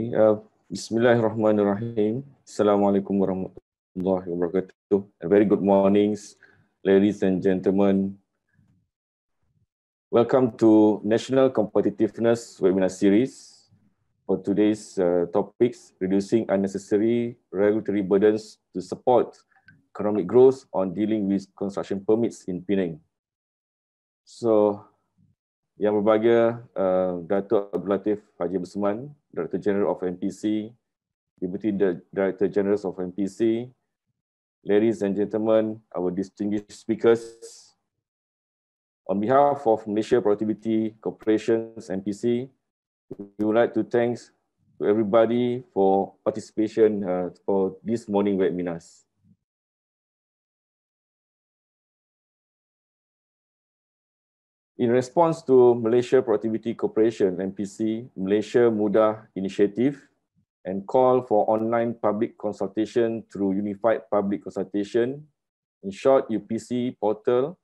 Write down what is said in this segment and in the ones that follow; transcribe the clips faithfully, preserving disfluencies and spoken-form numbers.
Okay, uh, Bismillahirrahmanirrahim. Assalamualaikum warahmatullahi wabarakatuh. A very good mornings, ladies and gentlemen. Welcome to National Competitiveness Webinar Series. For today's uh, topics, reducing unnecessary regulatory burdens to support economic growth on dealing with construction permits in Penang. So, Yang Berbahagia uh, Dato' Abdul Latif Haji Abu Samah, Director General of M P C, Deputy Director General of M P C, ladies and gentlemen, our distinguished speakers. On behalf of Malaysia Productivity Corporation, M P C, we would like to thank to everybody for participation uh, for this morning webinars. In response to Malaysia Productivity Corporation, M P C, Malaysia MUDA initiative and call for online public consultation through Unified Public Consultation, in short U P C portal,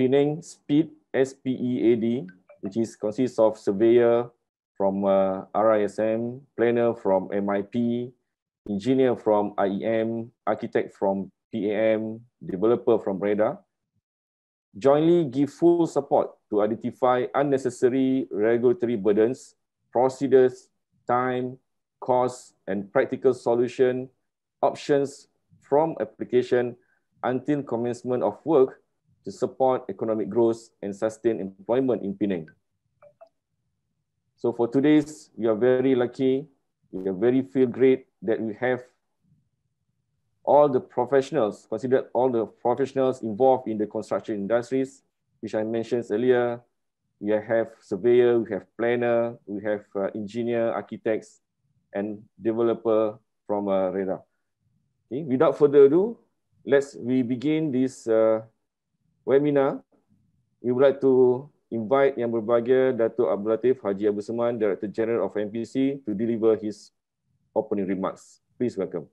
Penang SPEED, S P E A D, which is, consists of surveyor from uh, R I S M, planner from M I P, engineer from I E M, architect from P A M, developer from REHDA, jointly give full support to identify unnecessary regulatory burdens, procedures, time, costs, and practical solution options from application until commencement of work to support economic growth and sustain employment in Penang. So for today's, we are very lucky, we are very feel great that we have all the professionals, considered all the professionals involved in the construction industries, which I mentioned earlier. We have surveyor, we have planner, we have uh, engineer, architects, and developer from uh, REHDA. Okay, without further ado, let's we begin this uh, webinar. We would like to invite Yang Berbahagia Dato' Abdul Latif Haji Abu Samah, Director General of M P C, to deliver his opening remarks. Please welcome.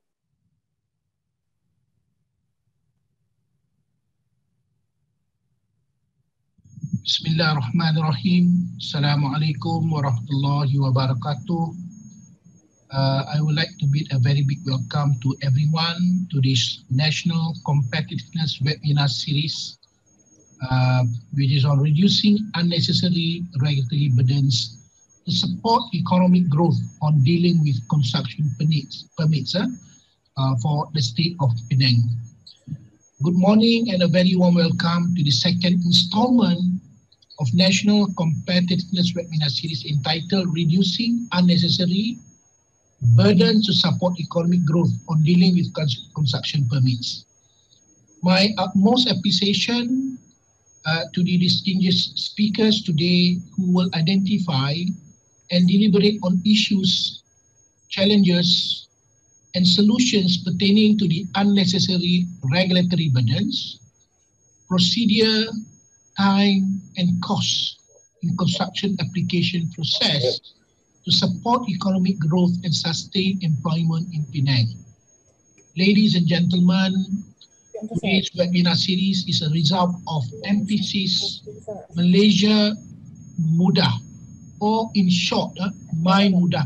Bismillahirrahmanirrahim. Assalamualaikum warahmatullahi wabarakatuh. Uh, I would like to bid a very big welcome to everyone to this National Competitiveness Webinar Series, uh, which is on reducing unnecessary regulatory burdens to support economic growth on dealing with construction permits, permits uh, uh, for the state of Penang. Good morning and a very warm welcome to the second installment of National Competitiveness Webinar Series entitled Reducing Unnecessary Burdens to Support Economic Growth on Dealing with Construction Permits. My utmost appreciation uh, to the distinguished speakers today who will identify and deliberate on issues, challenges, and solutions pertaining to the unnecessary regulatory burdens, procedure, time and costs in construction application process to support economic growth and sustain employment in Penang. Ladies and gentlemen, today's webinar series is a result of M P C's Malaysia MUDA, or in short, uh, MyMUDA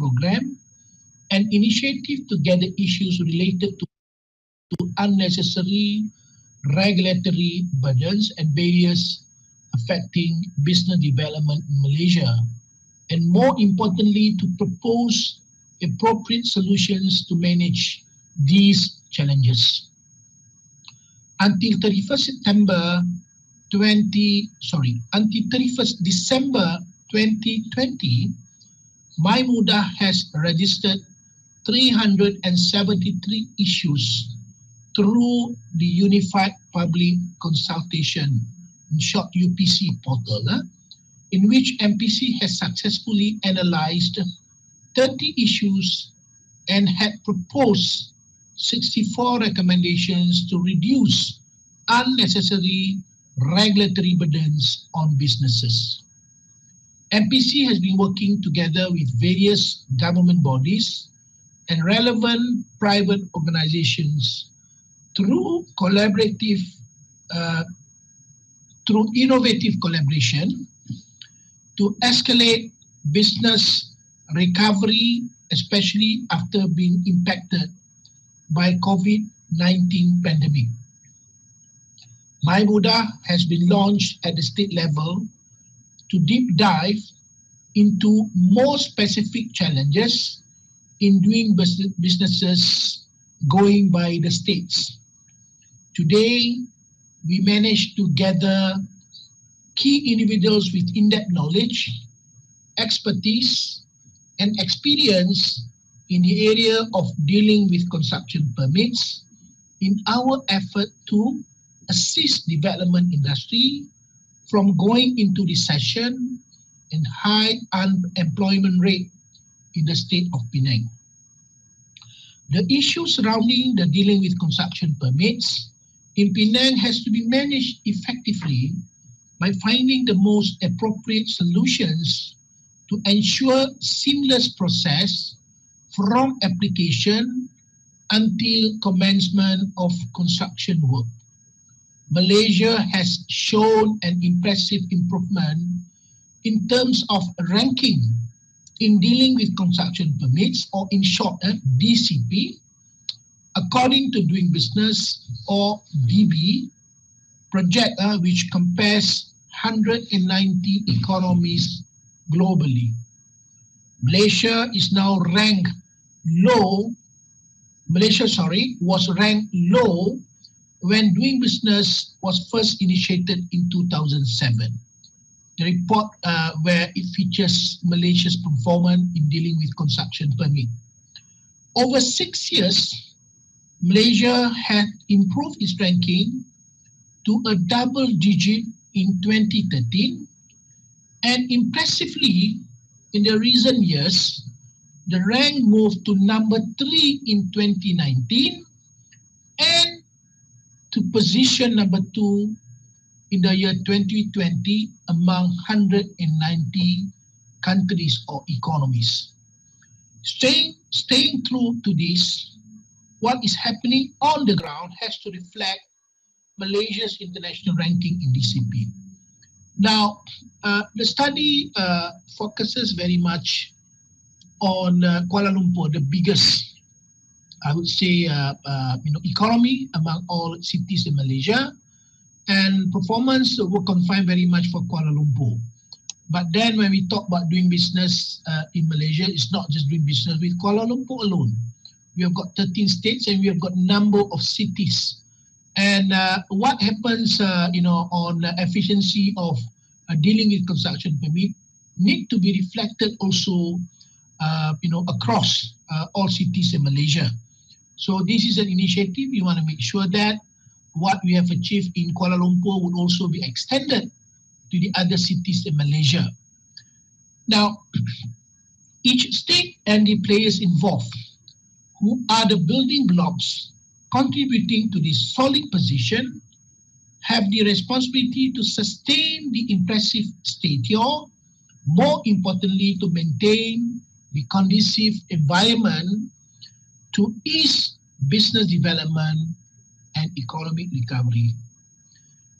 program, an initiative to gather issues related to to unnecessary regulatory burdens and barriers affecting business development in Malaysia, and more importantly, to propose appropriate solutions to manage these challenges. Until thirty-first September twenty, sorry, until thirty-first December twenty twenty, MyMUDA has registered three hundred seventy-three issues through the Unified Public Consultation, in short U P C portal, eh, in which M P C has successfully analysed thirty issues and had proposed sixty-four recommendations to reduce unnecessary regulatory burdens on businesses. M P C has been working together with various government bodies and relevant private organizations through collaborative uh, through innovative collaboration to escalate business recovery, especially after being impacted by COVID nineteen pandemic. MyMUDA has been launched at the state level to deep dive into more specific challenges in doing business, businesses going by the states. Today, we managed to gather key individuals with in-depth knowledge, expertise, and experience in the area of dealing with construction permits in our effort to assist development industry from going into recession and high unemployment rate in the state of Penang. The issue surrounding the dealing with construction permits in Penang has to be managed effectively by finding the most appropriate solutions to ensure seamless process from application until commencement of construction work. Malaysia has shown an impressive improvement in terms of ranking in dealing with construction permits, or in short, D C P, according to Doing Business, or D B, project uh, which compares one hundred ninety economies globally. Malaysia is now ranked low, Malaysia, sorry, was ranked low when Doing Business was first initiated in two thousand seven. The report uh, where it features Malaysia's performance in dealing with construction permit. Over six years, Malaysia had improved its ranking to a double digit in twenty thirteen, and impressively, in the recent years, the rank moved to number three in twenty nineteen and to position number two in the year twenty twenty among one hundred ninety countries or economies. Staying, staying true to this, what is happening on the ground has to reflect Malaysia's international ranking in D C P. Now, uh, the study uh, focuses very much on uh, Kuala Lumpur, the biggest, I would say, uh, uh, you know, economy among all cities in Malaysia, and performance were confined very much for Kuala Lumpur. But then when we talk about doing business uh, in Malaysia, it's not just doing business with Kuala Lumpur alone. We have got thirteen states and we have got number of cities. And uh, what happens, uh, you know, on uh, efficiency of uh, dealing with construction permit need to be reflected also, uh, you know, across uh, all cities in Malaysia. So this is an initiative. We want to make sure that what we have achieved in Kuala Lumpur would also be extended to the other cities in Malaysia. Now, each state and the players involved, who are the building blocks contributing to this solid position, have the responsibility to sustain the impressive stature, more importantly, to maintain the conducive environment to ease business development and economic recovery.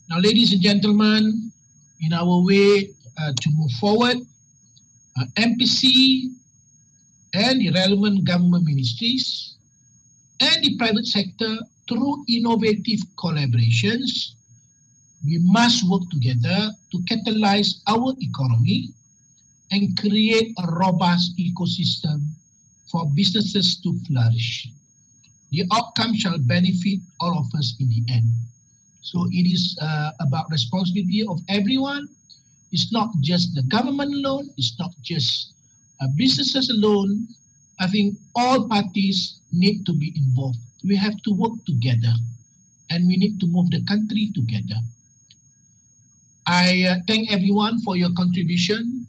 Now, ladies and gentlemen, in our way uh, to move forward, uh, M P C and the relevant government ministries and the private sector, through innovative collaborations, we must work together to catalyze our economy and create a robust ecosystem for businesses to flourish. The outcome shall benefit all of us in the end. So it is uh, about responsibility of everyone. It's not just the government alone, it's not just uh, businesses alone. I think all parties need to be involved. We have to work together and we need to move the country together. I uh, thank everyone for your contribution,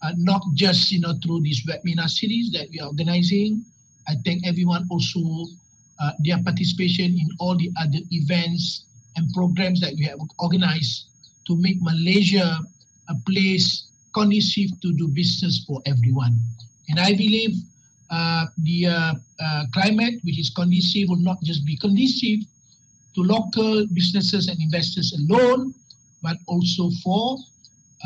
uh, not just you know, through this webinar series that we are organizing. I thank everyone also uh, their participation in all the other events and programs that we have organized to make Malaysia a place conducive to do business for everyone. And I believe Uh, the uh, uh, climate which is conducive will not just be conducive to local businesses and investors alone, but also for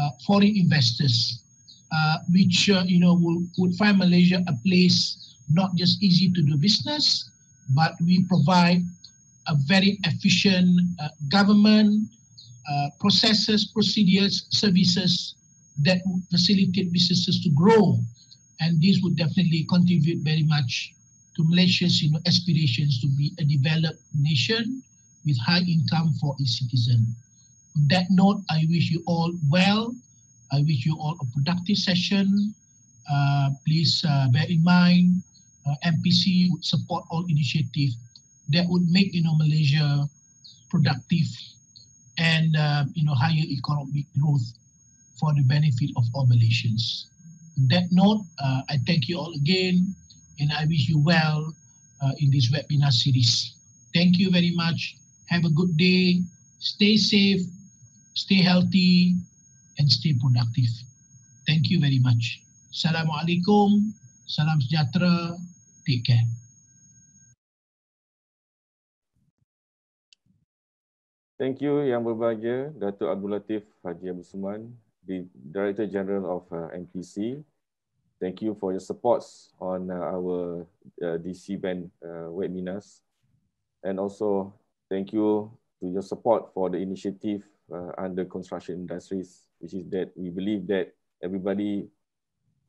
uh, foreign investors, uh, which uh, you know will, would find Malaysia a place not just easy to do business, but we provide a very efficient uh, government uh, processes, procedures, services that would facilitate businesses to grow, and this would definitely contribute very much to Malaysia's you know aspirations to be a developed nation with high income for its citizen. On that note, I wish you all well. I wish you all a productive session. Uh, please uh, bear in mind, uh, M P C would support all initiatives that would make you know Malaysia productive and uh, you know higher economic growth for the benefit of all Malaysians. On that note, uh, I thank you all again, and I wish you well uh, in this webinar series. Thank you very much. Have a good day. Stay safe, stay healthy, and stay productive. Thank you very much. Assalamualaikum. Salam sejahtera. Take care. Thank you Yang Berbahagia Dato' Abdul Latif Haji Abu Samah, the Director General of uh, M P C. Thank you for your supports on uh, our uh, D C band uh, webinars, and also thank you to your support for the initiative uh, under construction industries, which is that we believe that everybody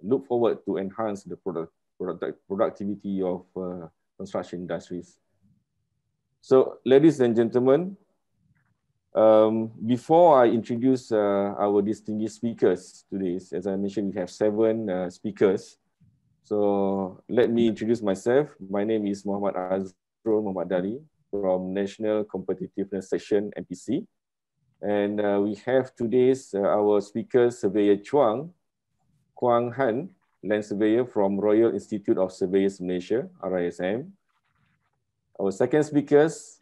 look forward to enhance the product, product productivity of uh, construction industries. So, ladies and gentlemen, um, before I introduce uh, our distinguished speakers today, as I mentioned, we have seven uh, speakers. So, let me introduce myself. My name is Muhammad Azrul Muhammad Dari from National Competitiveness Section, M P C. And uh, we have today's uh, our speaker, Surveyor Chuang Kuang Han, Land Surveyor from Royal Institute of Surveyors Malaysia, R I S M. Our second speakers,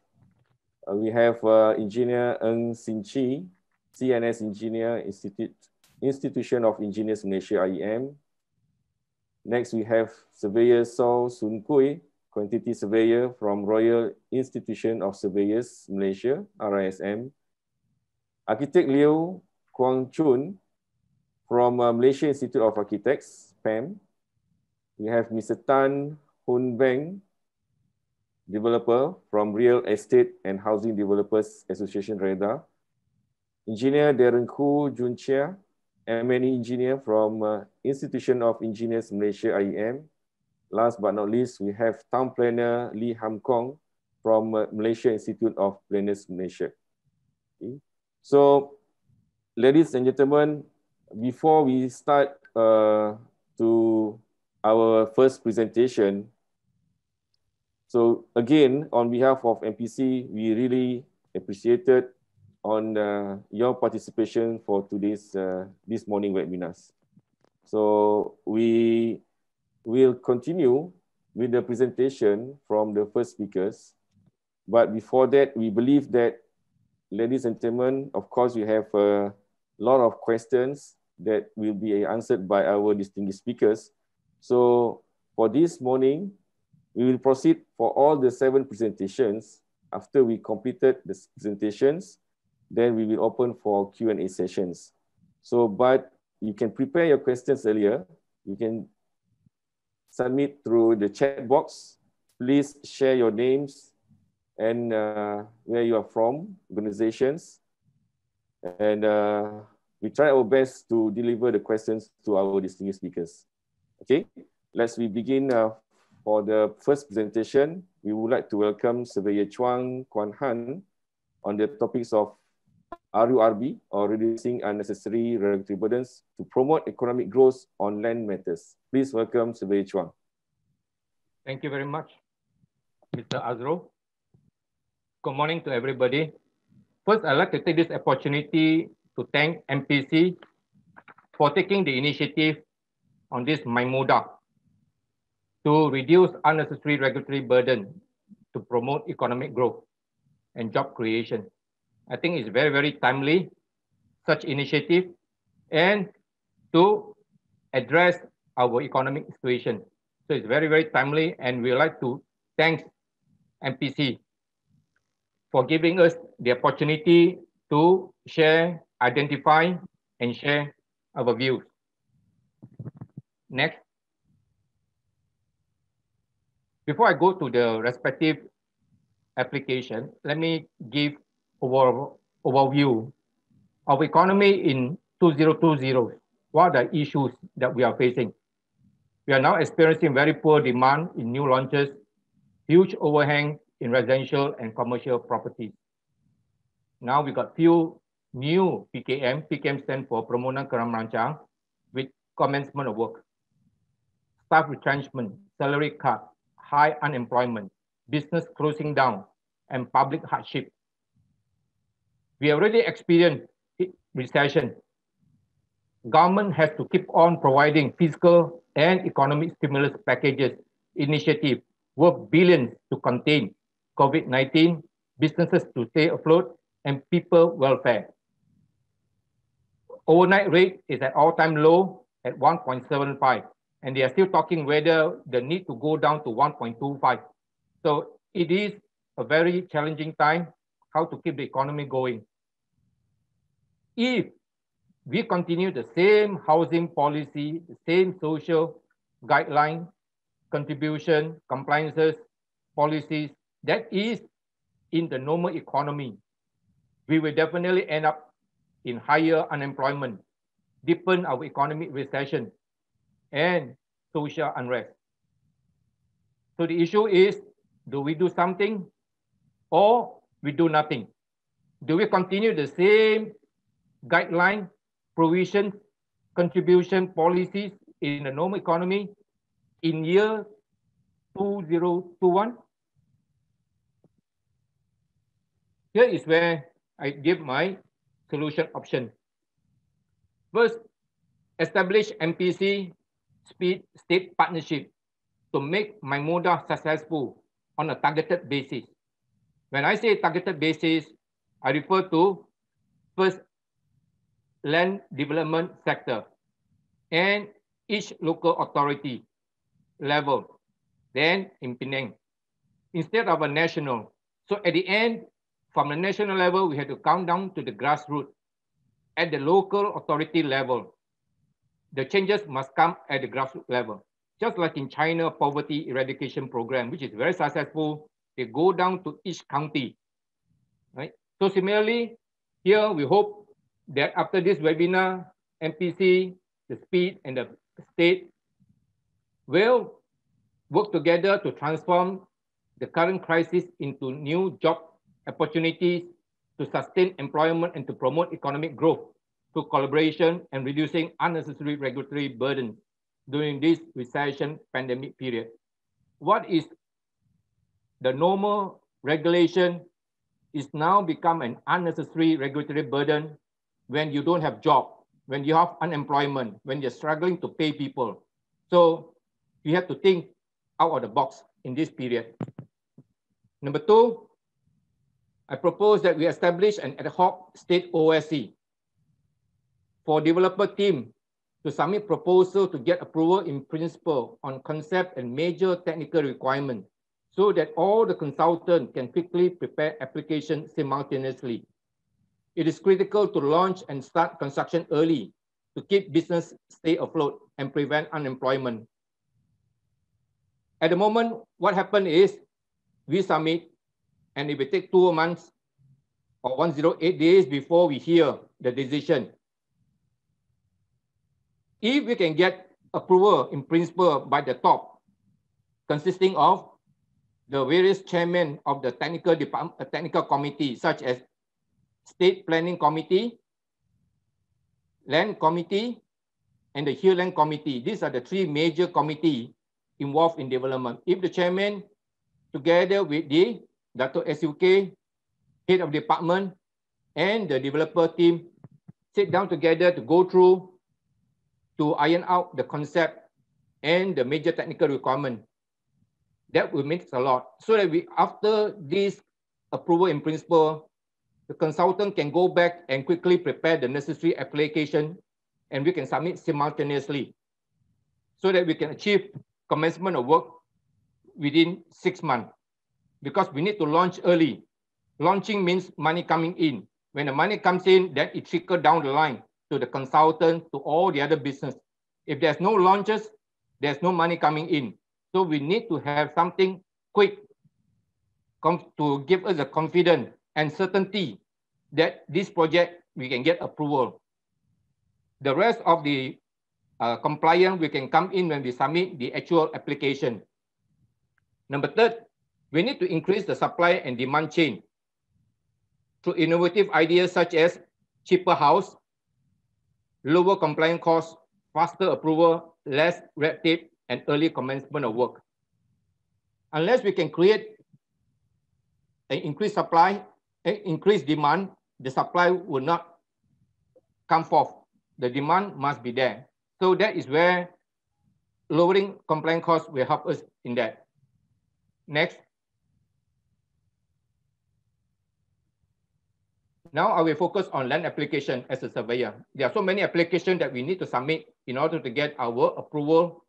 uh, we have uh, Engineer Ng Sin Chie, C N S Engineer, Institute, Institution of Engineers Malaysia, I E M. Next, we have Surveyor Saw Soon Kui, Quantity Surveyor from Royal Institution of Surveyors Malaysia, R I S M. Architect Leow Kwong Choon from uh, Malaysia Institute of Architects, P A M. We have Mister Tan Hoon Beng, developer from Real Estate and Housing Developers Association, R E H D A. Engineer Darren Khoo Jun Chia, M and E Engineer from uh, Institution of Engineers Malaysia, I E M. Last but not least, we have Town Planner Lee Ham Kong from Malaysia Institute of Planners Malaysia. Okay. So, ladies and gentlemen, before we start uh, to our first presentation, so again, on behalf of M P C, we really appreciated on uh, your participation for today's uh, this morning webinars. So we. We'll continue with the presentation from the first speakers. But before that, we believe that, ladies and gentlemen, of course, we have a lot of questions that will be answered by our distinguished speakers. So for this morning, we will proceed for all the seven presentations. After we completed the presentations, then we will open for Q and A sessions. So, but you can prepare your questions earlier. You can submit through the chat box. Please share your names and uh, where you are from, organizations. And uh, we try our best to deliver the questions to our distinguished speakers. Okay, let's we begin uh, for the first presentation. We would like to welcome Surveyor Chuang Kuang Han on the topics of R U R B, or Reducing Unnecessary Regulatory Burdens to Promote Economic Growth on Land Matters. Please welcome Surveyor Chuang. Thank you very much, Mister Azrul. Good morning to everybody. First, I'd like to take this opportunity to thank M P C for taking the initiative on this MyMUDA to reduce unnecessary regulatory burden to promote economic growth and job creation. I think it's very, very timely, such initiative, and to address our economic situation. So it's very, very timely, and we'd like to thank M P C for giving us the opportunity to share, identify, and share our views. Next. Before I go to the respective application, let me give over overview of economy in two thousand twenty. What are the issues that we are facing? We are now experiencing very poor demand in new launches, huge overhang in residential and commercial properties. Now we got few new P K M. P K M stands for Permohonan Kerana Merancang with commencement of work. Staff retrenchment, salary cut, high unemployment, business closing down, and public hardship. We already experienced recession. Government has to keep on providing fiscal and economic stimulus packages, initiative worth billions to contain COVID nineteen, businesses to stay afloat, and people welfare. Overnight rate is at all-time low at one point seven five, and they are still talking whether the need to go down to one point two five. So it is a very challenging time how to keep the economy going. If we continue the same housing policy, the same social guideline, contribution, compliances, policies, that is in the normal economy, we will definitely end up in higher unemployment, deepen our economic recession, and social unrest. So the issue is, do we do something or we do nothing? Do we continue the same guideline, provision, contribution policies in the normal economy in year two thousand twenty-one? Here is where I give my solution option. First, establish M P C state partnership to make MyMUDA successful on a targeted basis. When I say targeted basis, I refer to first land development sector and each local authority level, then in Penang, instead of a national. So at the end, from the national level, we had to come down to the grassroots. At the local authority level, the changes must come at the grassroots level. Just like in China, poverty eradication program, which is very successful, they go down to each county, right? So similarly, here we hope that after this webinar, M P C, the speed, and the state will work together to transform the current crisis into new job opportunities, to sustain employment and to promote economic growth through collaboration and reducing unnecessary regulatory burden during this recession pandemic period. What is the normal regulation is now become an unnecessary regulatory burden when you don't have job, when you have unemployment, when you're struggling to pay people. So you have to think out of the box in this period. Number two, I propose that we establish an ad hoc state O S C for developer team to submit proposal to get approval in principle on concept and major technical requirements so that all the consultants can quickly prepare applications simultaneously. It is critical to launch and start construction early to keep business stay afloat and prevent unemployment. At the moment, what happened is we submit, and it will take two months or one hundred eight days before we hear the decision. If we can get approval in principle by the top, consisting of the various chairmen of the technical department, technical committee, such as State Planning Committee, Land Committee, and the Hill Land Committee. These are the three major committees involved in development. If the chairman, together with the Dato' S U K, head of department, and the developer team sit down together to go through, to iron out the concept and the major technical requirement. That will make a lot. So that we, after this approval in principle, the consultant can go back and quickly prepare the necessary application, and we can submit simultaneously so that we can achieve commencement of work within six months. Because we need to launch early. Launching means money coming in. When the money comes in, then it trickles down the line to the consultant, to all the other business. If there's no launches, there's no money coming in. So we need to have something quick to give us the confidence and certainty that this project, we can get approval. The rest of the uh, compliance, we can come in when we submit the actual application. Number third, we need to increase the supply and demand chain through innovative ideas such as cheaper house, lower compliance costs, faster approval, less red tape, and early commencement of work. Unless we can create an increased supply, an increased demand, the supply will not come forth. The demand must be there. So that is where lowering compliance costs will help us in that. Next. Now I will focus on land application as a surveyor. There are so many applications that we need to submit in order to get our approval.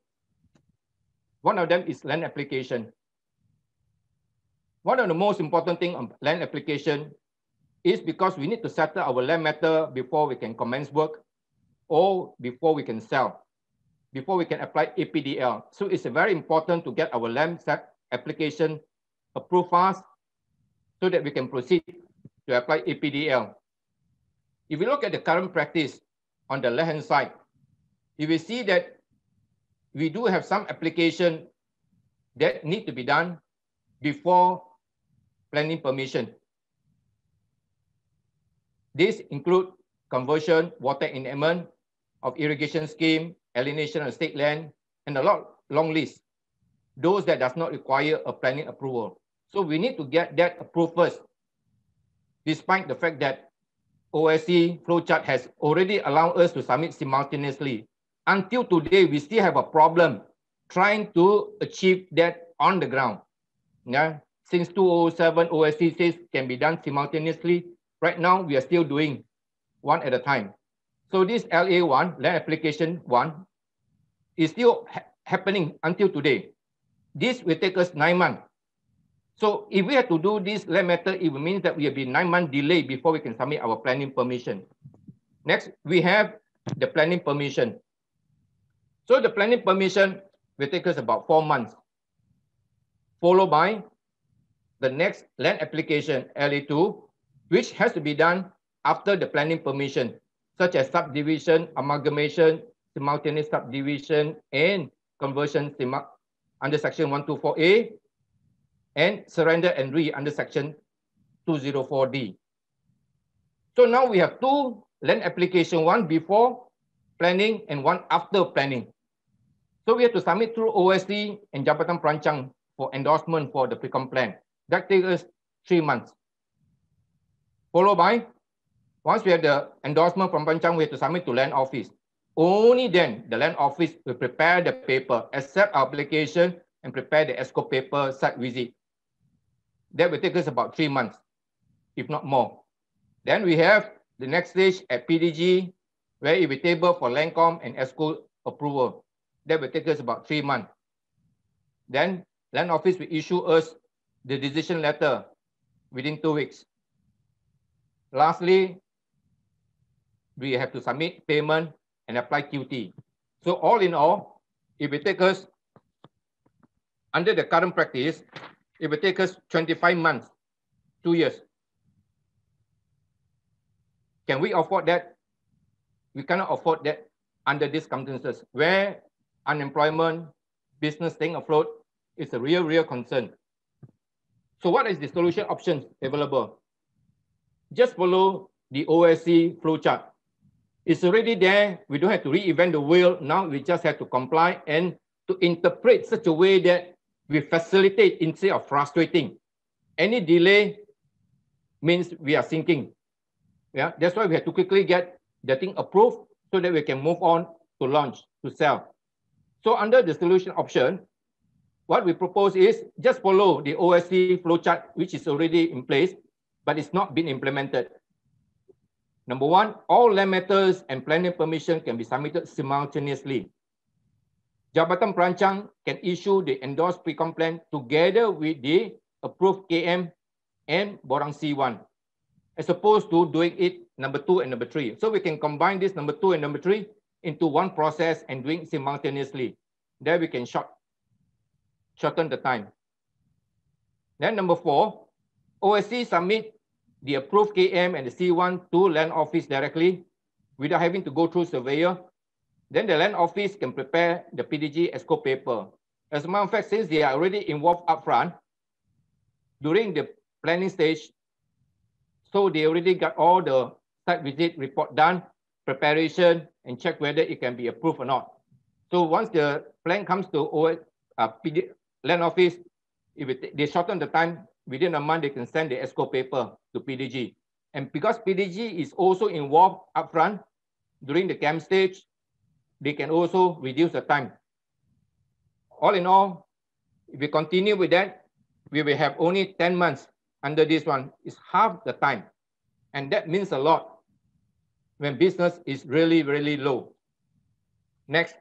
One of them is land application. One of the most important things on land application is because we need to settle our land matter before we can commence work or before we can sell, before we can apply A P D L. So it's very important to get our land application approved fast so that we can proceed to apply A P D L. If we look at the current practice on the left-hand side, you will see that we do have some application that need to be done before planning permission. These include conversion, water enactment of irrigation scheme, alienation of state land, and a lot long list. Those that does not require a planning approval. So we need to get that approved first. Despite the fact that O S C flowchart has already allowed us to submit simultaneously. Until today, we still have a problem trying to achieve that on the ground. Yeah? Since two thousand seven, O S C says can be done simultaneously. Right now, we are still doing one at a time. So this L A one, land application one, is still ha happening until today. This will take us nine months. So if we have to do this land matter, it means that we have been nine months delayed before we can submit our planning permission. Next, we have the planning permission. So the planning permission will take us about four months, followed by the next land application, L A two, which has to be done after the planning permission, such as subdivision, amalgamation, simultaneous subdivision, and conversion under section one two four A, and surrender and re under section two oh four D. So now we have two land application, one before planning and one after planning. So we have to submit through O S C and Jabatan Perancang for endorsement for the pre-com plan. That takes us three months. Followed by, once we have the endorsement from Perancang, we have to submit to land office. Only then the land office will prepare the paper, accept our application, and prepare the ESCO paper site visit. That will take us about three months, if not more. Then we have the next stage at P D G, where it will table for Landcom and ESCO approval. That will take us about three months. Then land office will issue us the decision letter within two weeks. Lastly, we have to submit payment and apply Q T. So all in all, it will take us, under the current practice, it will take us twenty-five months, two years. Can we afford that? We cannot afford that under these circumstances where unemployment, business staying afloat is a real, real concern. So what is the solution options available? Just follow the O S C flowchart. It's already there. We don't have to reinvent the wheel. Now we just have to comply and to interpret such a way that we facilitate instead of frustrating. Any delay means we are sinking. Yeah, that's why we have to quickly get the thing approved so that we can move on to launch, to sell. So under the solution option, what we propose is just follow the O S C flowchart, which is already in place, but it's not been implemented. Number one, all land matters and planning permission can be submitted simultaneously. Jabatan Perancang can issue the endorsed pre-com plan together with the approved K M and Borang C one. as opposed to doing it number two and number three. So we can combine this number two and number three into one process and doing it simultaneously. There we can short, shorten the time. Then number four, O S C submit the approved K M and the C one to land office directly without having to go through surveyor. Then the land office can prepare the P D G ESCO paper. As a matter of fact, since they are already involved upfront during the planning stage, so they already got all the site visit report done, preparation, and check whether it can be approved or not. So once the plan comes to O S, uh, P D, land office, if it, they shorten the time, within a month they can send the ESCO paper to P D G. And because P D G is also involved upfront during the camp stage, they can also reduce the time. All in all, if we continue with that, we will have only ten months under this one. It's half the time. And that means a lot when business is really, really low. Next.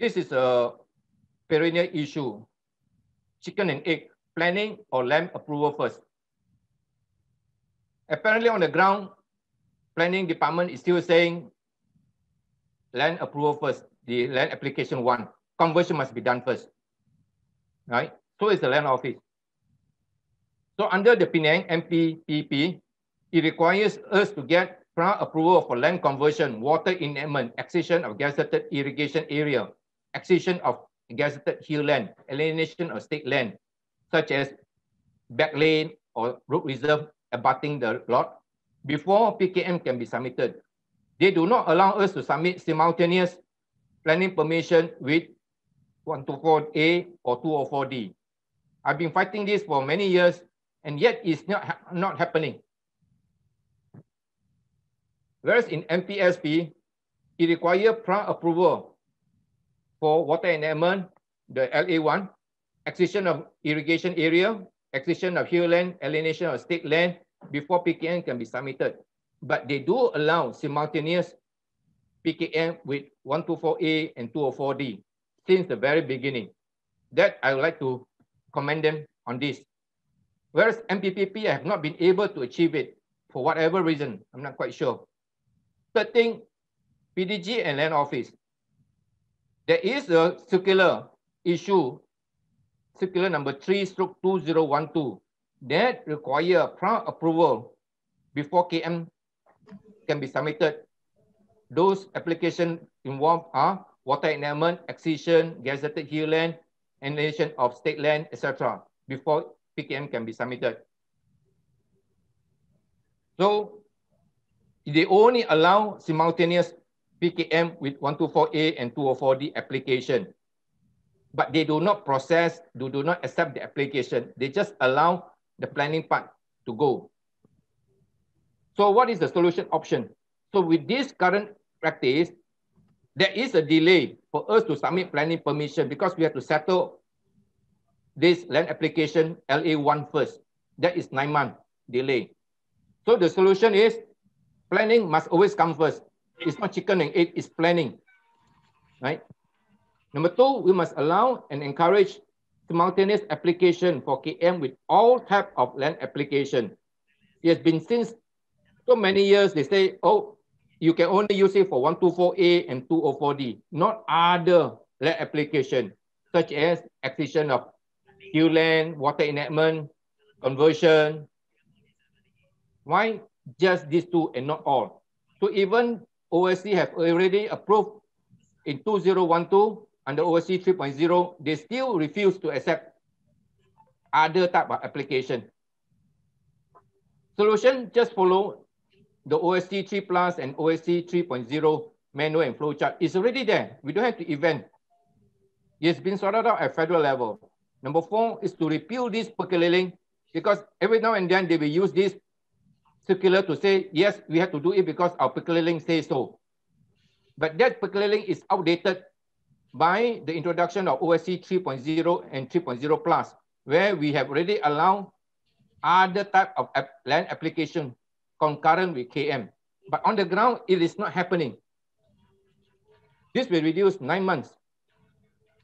This is a perennial issue. Chicken and egg, planning or land approval first. Apparently on the ground, planning department is still saying land approval first, the land application one. Conversion must be done first, right? So it's the land office. So under the Penang M P P P, it requires us to get prior approval for land conversion, water enactment, accession of gazetted irrigation area, accession of gazetted hill land, alienation of state land, such as back lane or road reserve abutting the lot, before P K M can be submitted. They do not allow us to submit simultaneous planning permission with one twenty-four A or two oh four D. I've been fighting this for many years, and yet it's not, ha not happening. Whereas in M P S P, it requires prior approval for water enactment, the L A one, accession of irrigation area, accession of hill land, alienation of state land, before P K M can be submitted. But they do allow simultaneous P K M with one twenty-four A and two oh four D since the very beginning. That I would like to commend them on this. Whereas M P P P have not been able to achieve it for whatever reason, I'm not quite sure. Third thing, P D G and land office. There is a circular issue, circular number three stroke two zero one two, that require prior approval before K M can be submitted. Those applications involved are water enactment, accession, gazetted hill land, alienation of state land, et cetera, before P K M can be submitted. So they only allow simultaneous P K M with one twenty-four A and two oh four D application, but they do not process, they do not accept the application. They just allow the planning part to go. So what is the solution option? So with this current practice, there is a delay for us to submit planning permission because we have to settle this land application L A one first. That is nine month delay. So the solution is planning must always come first. It's not chicken and egg, it's planning, right? Number two, we must allow and encourage simultaneous application for K M with all type of land application. It has been since so many years, they say, oh, you can only use it for one twenty-four A and two oh four D, not other land application, such as accession of hill land, water enactment, conversion. Why just these two and not all? So even O S C have already approved in two thousand twelve, under O S C three point zero, they still refuse to accept other type of application. Solution, just follow the O S C three plus and O S C three point zero manual and flowchart. It's already there. We don't have to invent. It's been sorted out at federal level. Number four is to repeal this percolating, because every now and then they will use this circular to say, yes, we have to do it because our percolating says so. But that percolating is outdated by the introduction of O S C three point zero and three point zero plus, where we have already allowed other type of ap land application concurrent with K M. But on the ground, it is not happening. This will reduce nine months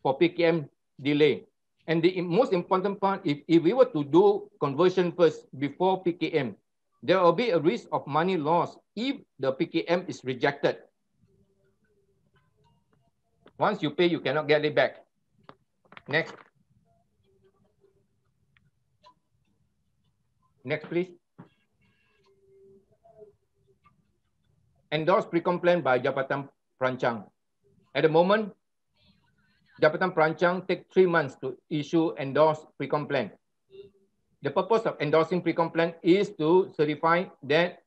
for P K M delay. And the most important part, if, if we were to do conversion first before P K M, there will be a risk of money loss if the P K M is rejected. Once you pay, you cannot get it back. Next. Next, please. Endorsed pre-com plan by Jabatan Perancang. At the moment, Jabatan Perancang takes three months to issue endorsed pre-com plan. The purpose of endorsing pre-com plan is to certify that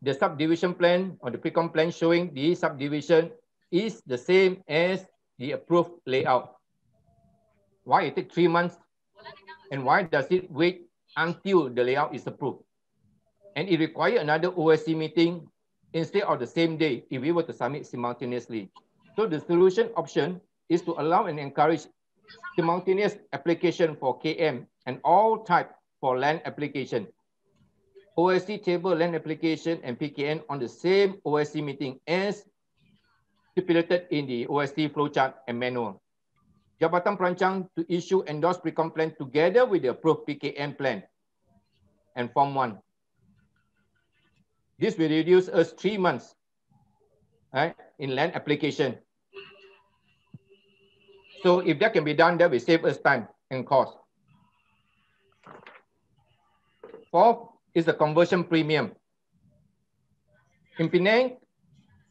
the subdivision plan or the pre-com plan showing the subdivision is the same as the approved layout. Why it takes three months? And why does it wait until the layout is approved? And it requires another O S C meeting instead of the same day if we were to submit simultaneously. So the solution option is to allow and encourage simultaneous application for K M and all type for land application. O S C table land application and P K N on the same O S C meeting as stipulated in the O S C flowchart and manual. Jabatan Perancang to issue endorsed pre-com plan together with the approved P K M plan and Form one. This will reduce us three months right, in land application. So if that can be done, that will save us time and cost. Fourth is the conversion premium. In Penang,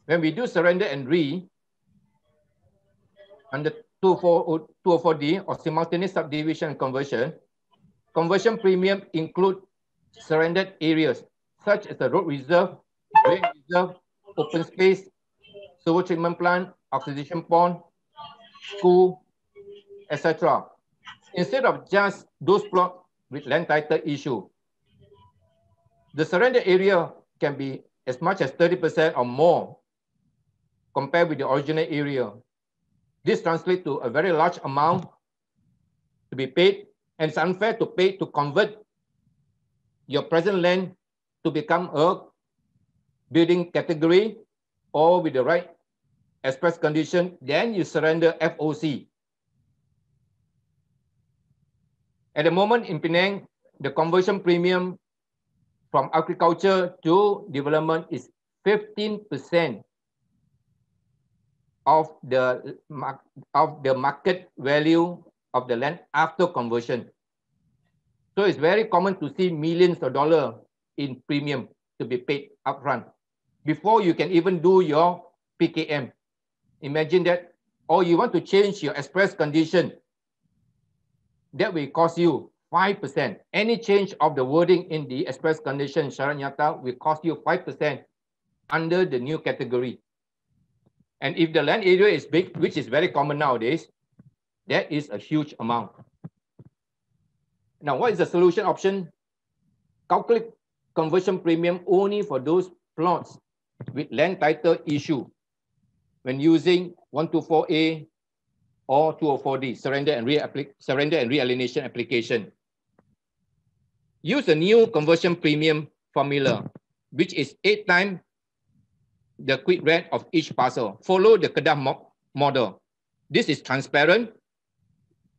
when we do surrender and re under two oh four D or simultaneous subdivision conversion, conversion premium include surrendered areas such as the road reserve, drain reserve, open space, sewer treatment plant, oxidation pond, school, et cetera. Instead of just those plots with land title issue, the surrender area can be as much as thirty percent or more compared with the original area. This translates to a very large amount to be paid, and it's unfair to pay to convert your present land to become a building category or with the right express condition, then you surrender F O C. At the moment in Penang, the conversion premium from agriculture to development is fifteen percent. Of the, of the market value of the land after conversion. So it's very common to see millions of dollars in premium to be paid upfront before you can even do your P K M. Imagine that, or you want to change your express condition. That will cost you five percent. Any change of the wording in the express condition, syarat nyata, will cost you five percent under the new category. And if the land area is big, which is very common nowadays, that is a huge amount. Now, what is the solution option? Calculate conversion premium only for those plots with land title issue when using one two four A or two oh four D, surrender and realienation application. Use a new conversion premium formula, which is eight times the quick rate of each parcel. Follow the Kedah mo model. This is transparent,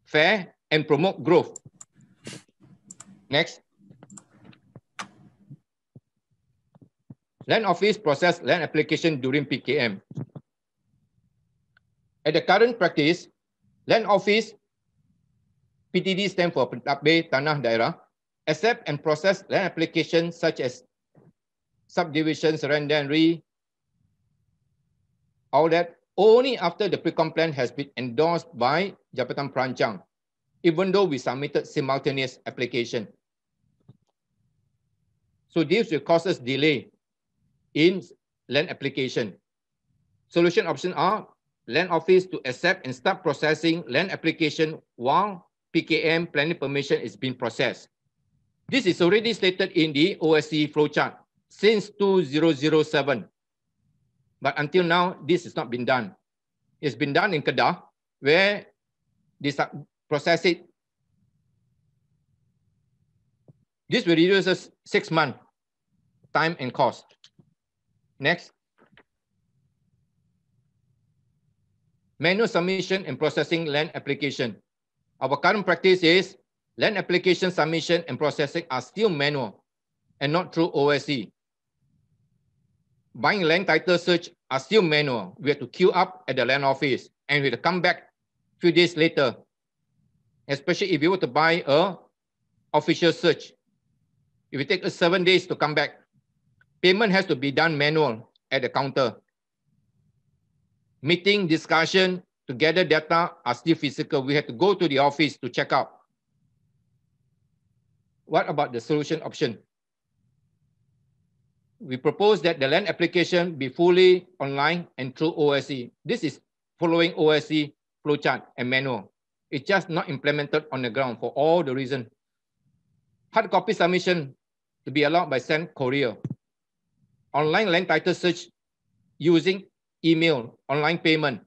fair, and promote growth. Next. Land office process land application during P K M. At the current practice, land office, P T D stands for Pentadbir Tanah Daerah, accept and process land applications such as subdivision, surrender and re, all that only after the pre-com plan has been endorsed by Jabatan Perancang, even though we submitted simultaneous application. So this will cause us delay in land application. Solution options are land office to accept and start processing land application while P K M planning permission is being processed. This is already stated in the O S C flowchart since two thousand seven. But until now, this has not been done. It's been done in Kedah, where they process it. This will reduce us six months time and cost. Next. Manual submission and processing land application. Our current practice is land application submission and processing are still manual and not through O S C. Buying land title search are still manual. We have to queue up at the land office and we have to come back a few days later, especially if you were to buy a official search. It will take us seven days to come back. Payment has to be done manual at the counter. Meeting, discussion, to gather data are still physical. We have to go to the office to check out. What about the solution option? We propose that the land application be fully online and through O S C. This is following O S C flowchart and manual. It's just not implemented on the ground for all the reasons. Hard copy submission to be allowed by sent courier. Online land title search using email, online payment.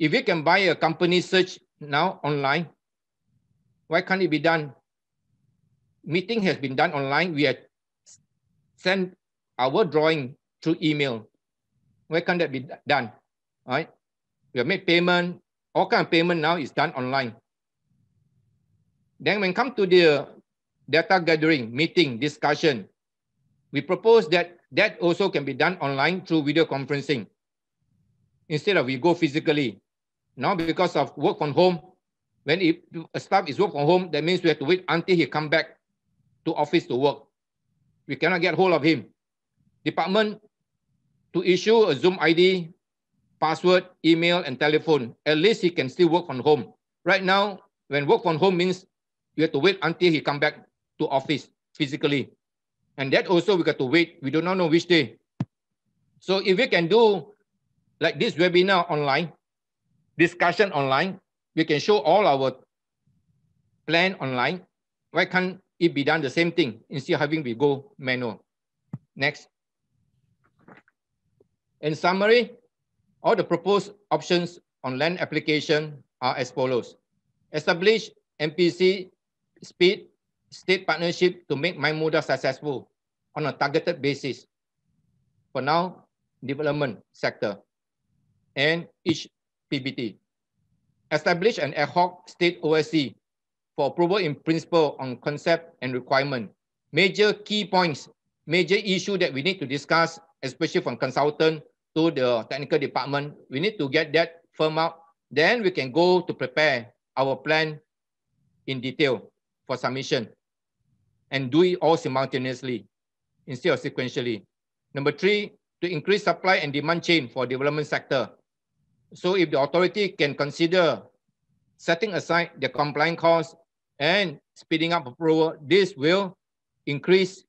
If you can buy a company search now online, why can't it be done? Meeting has been done online. We have sent our drawing through email. Why can't that be done? All right? We have made payment. All kind of payment now is done online. Then when it comes to the data gathering, meeting, discussion, we propose that that also can be done online through video conferencing. Instead of we go physically. Now because of work from home, when it, a staff is work from home, that means we have to wait until he come back to office to work. We cannot get hold of him. Department to issue a Zoom I D, password, email, and telephone. At least he can still work from home. Right now, when work from home means you have to wait until he come back to office physically. And that also we got to wait. We do not know which day. So if we can do like this webinar online, discussion online, we can show all our plan online. Why can't it be done the same thing instead of having we go manual? Next. In summary, all the proposed options on land application are as follows. Establish M P C speed state partnership to make MyMUDA successful on a targeted basis. For now, development sector and each P B T. Establish an ad hoc state O S C for approval in principle on concept and requirement. Major key points, major issue that we need to discuss, especially from consultant to the technical department. We need to get that firm out. Then we can go to prepare our plan in detail for submission and do it all simultaneously instead of sequentially. Number three, to increase supply and demand chain for development sector. So if the authority can consider setting aside the compliance costs and speeding up approval, this will increase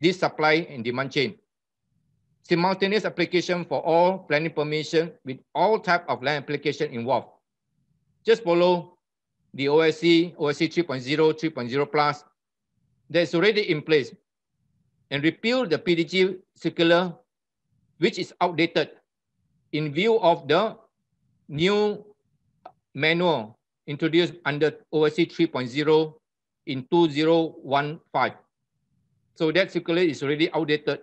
this supply and demand chain. Simultaneous application for all planning permission with all type of land application involved. Just follow the O S C, O S C three point oh, three point oh plus. That's already in place. And repeal the P D G circular, which is outdated in view of the new manual introduced under O S C three point oh in two thousand fifteen. So that circular is already outdated.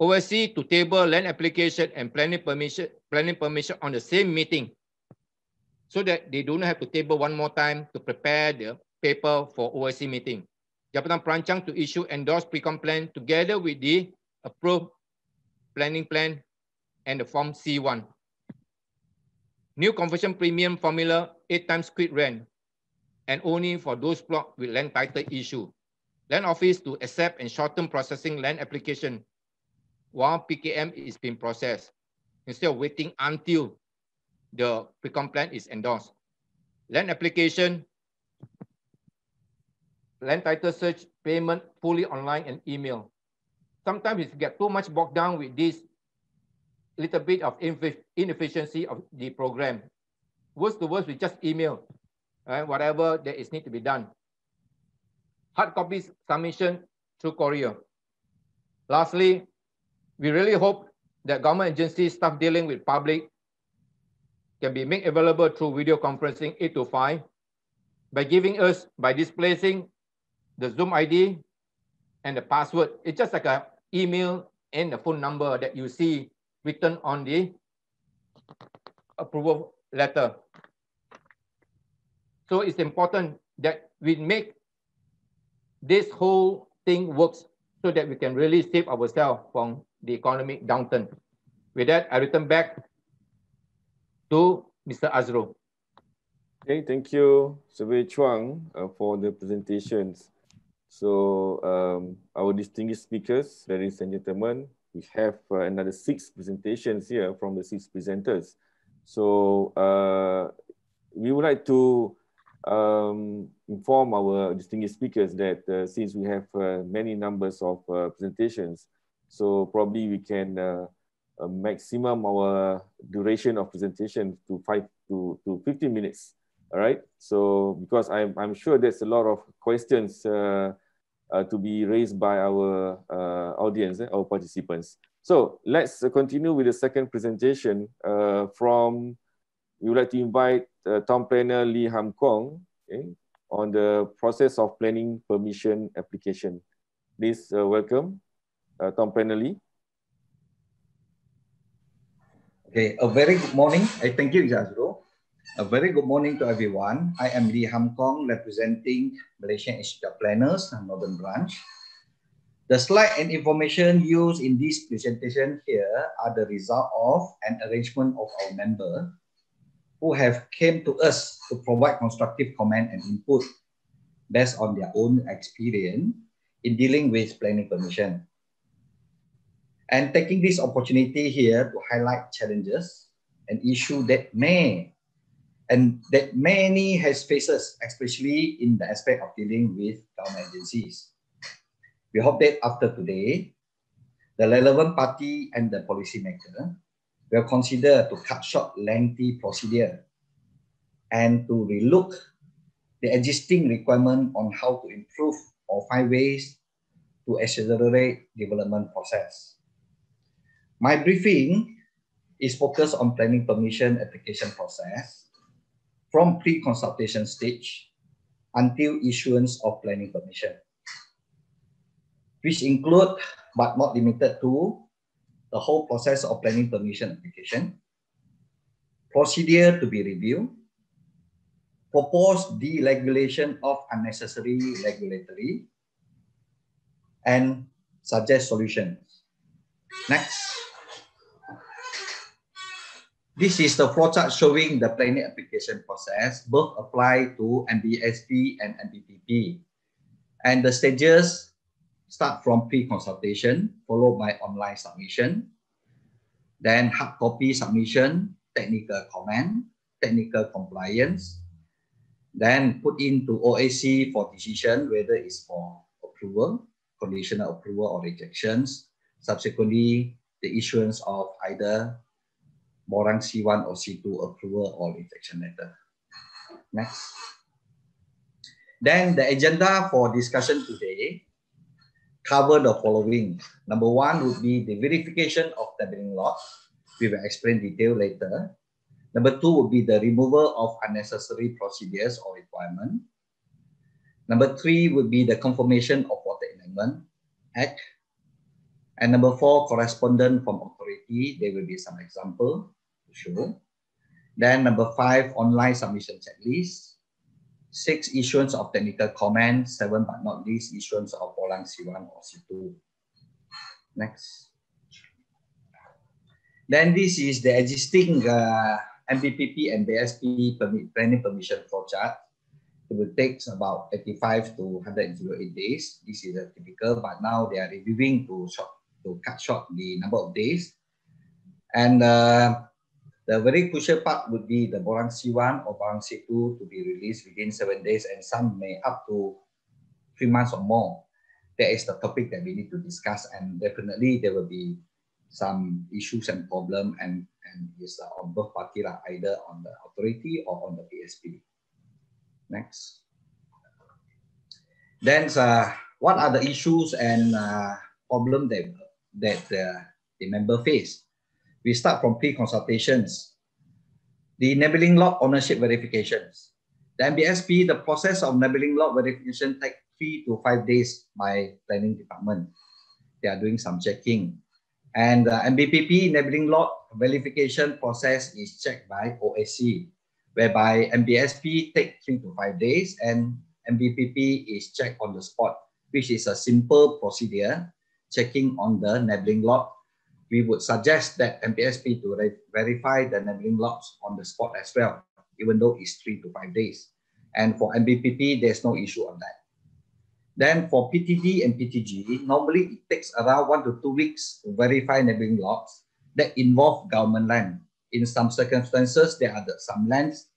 O S C to table land application and planning permission, planning permission on the same meeting so that they do not have to table one more time to prepare the paper for O S C meeting. Jabatan Perancang to issue endorsed pre-com plan together with the approved planning plan and the form C one. New conversion premium formula, eight times quit rent and only for those plots with land title issue. Land office to accept and shorten processing land application while P K M is being processed instead of waiting until the pre-com plan is endorsed. Land application, land title search, payment fully online and email. Sometimes it gets too much bogged down with this little bit of inefficiency of the program. Worst to worst, we just email and right? Whatever that is need to be done. Hard copies submission through courier. Lastly, we really hope that government agency staff dealing with public can be made available through video conferencing eight to five by giving us, by displacing the Zoom I D and the password. It's just like an email and the phone number that you see written on the approval letter. So it's important that we make this whole thing works so that we can really save ourselves from the economic downturn. With that, I return back to Mister Azrul. Okay, thank you, Surveyor Chuang, uh, for the presentations. So um, our distinguished speakers, ladies and gentlemen, we have uh, another six presentations here from the six presenters. So uh, we would like to um, inform our distinguished speakers that uh, since we have uh, many numbers of uh, presentations, so probably we can uh, uh, maximum our duration of presentation to five to, to fifteen minutes. All right, so because I'm, I'm sure there's a lot of questions uh, uh, to be raised by our uh, audience, eh, our participants. So let's continue with the second presentation uh, from, we would like to invite uh, town planner Lee Ham Kong, okay, on the process of planning permission application. Please uh, welcome uh, town planner Lee. Okay, a very good morning. I thank you, Azrul. A very good morning to everyone. I am Lee Ham Kong, representing Malaysian Institute of Planners, Northern Branch. The slide and information used in this presentation here are the result of an arrangement of our member who have came to us to provide constructive comment and input based on their own experience in dealing with planning permission. And taking this opportunity here to highlight challenges and issues that may and that many has faces, especially in the aspect of dealing with government agencies. We hope that after today, the relevant party and the policymaker will consider to cut short lengthy procedure and to relook the existing requirement on how to improve or find ways to accelerate development process. My briefing is focused on planning permission application process from pre-consultation stage until issuance of planning permission, which include but not limited to the whole process of planning permission application, procedure to be reviewed, proposed deregulation of unnecessary regulatory, and suggest solutions. Next. This is the flowchart showing the planning application process, both apply to M P S P and M P P P. And the stages start from pre-consultation, followed by online submission, then hard copy submission, technical comment, technical compliance, then put into O S C for decision, whether it's for approval, conditional approval or rejections, subsequently the issuance of either Borang C one or C two approval or rejection letter. Next. Then the agenda for discussion today cover the following. Number one would be the verification of the building lot. We will explain detail later. Number two would be the removal of unnecessary procedures or requirement. Number three would be the confirmation of Water Enactment Act. And number four, correspondent from authority. There will be some example to show. Then number five, online submission checklist. Six, issuance of technical comment. Seven, but not least, issuance of Borang C one or C two. Next. Then this is the existing uh, M P P P and B S P permit, planning permission flowchart. It will take about eighty-five to one hundred eight days. This is a typical, but now they are reviewing to short. To cut short the number of days. And uh, the very crucial part would be the Borang C one or Borang C two to be released within seven days and some may up to three months or more. That is the topic that we need to discuss, and definitely there will be some issues and problem, and, and it's uh, on both parties, either on the authority or on the P S P. Next. Then uh, what are the issues and uh, problem that, that uh, the member face. We start from pre-consultations, the enabling lot ownership verifications. The M B S P, the process of enabling lot verification takes three to five days by planning department. They are doing some checking. And the M B P P enabling lot verification process is checked by O S C, whereby M P S P takes three to five days and M P P P is checked on the spot, which is a simple procedure, checking on the neighboring lot. We would suggest that M P S P to verify the neighboring lots on the spot as well, even though it's three to five days. And for M P P P, there's no issue on that. Then for P T D and P T G, normally it takes around one to two weeks to verify neighboring lots that involve government land. In some circumstances, there are some lands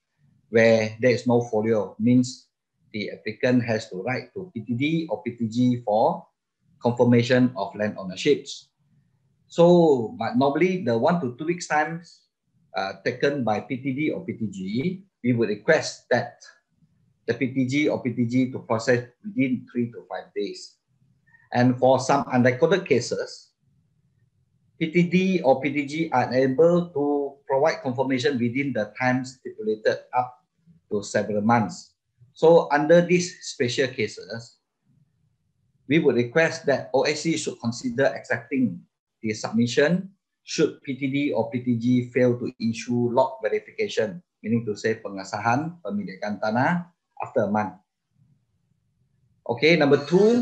where there is no folio, means the applicant has to write to P T D or P T G for confirmation of land ownerships. So, but normally the one to two weeks time uh, taken by P T D or P T G, we would request that the P T G or P T G to process within three to five days. And for some unrecorded cases, P T D or P T G are able to provide confirmation within the time stipulated up to several months. So under these special cases, we would request that O S C should consider accepting the submission should P T D or P T G fail to issue lot verification, meaning to say pengesahan pemilikan tanah after a month. Okay, number two,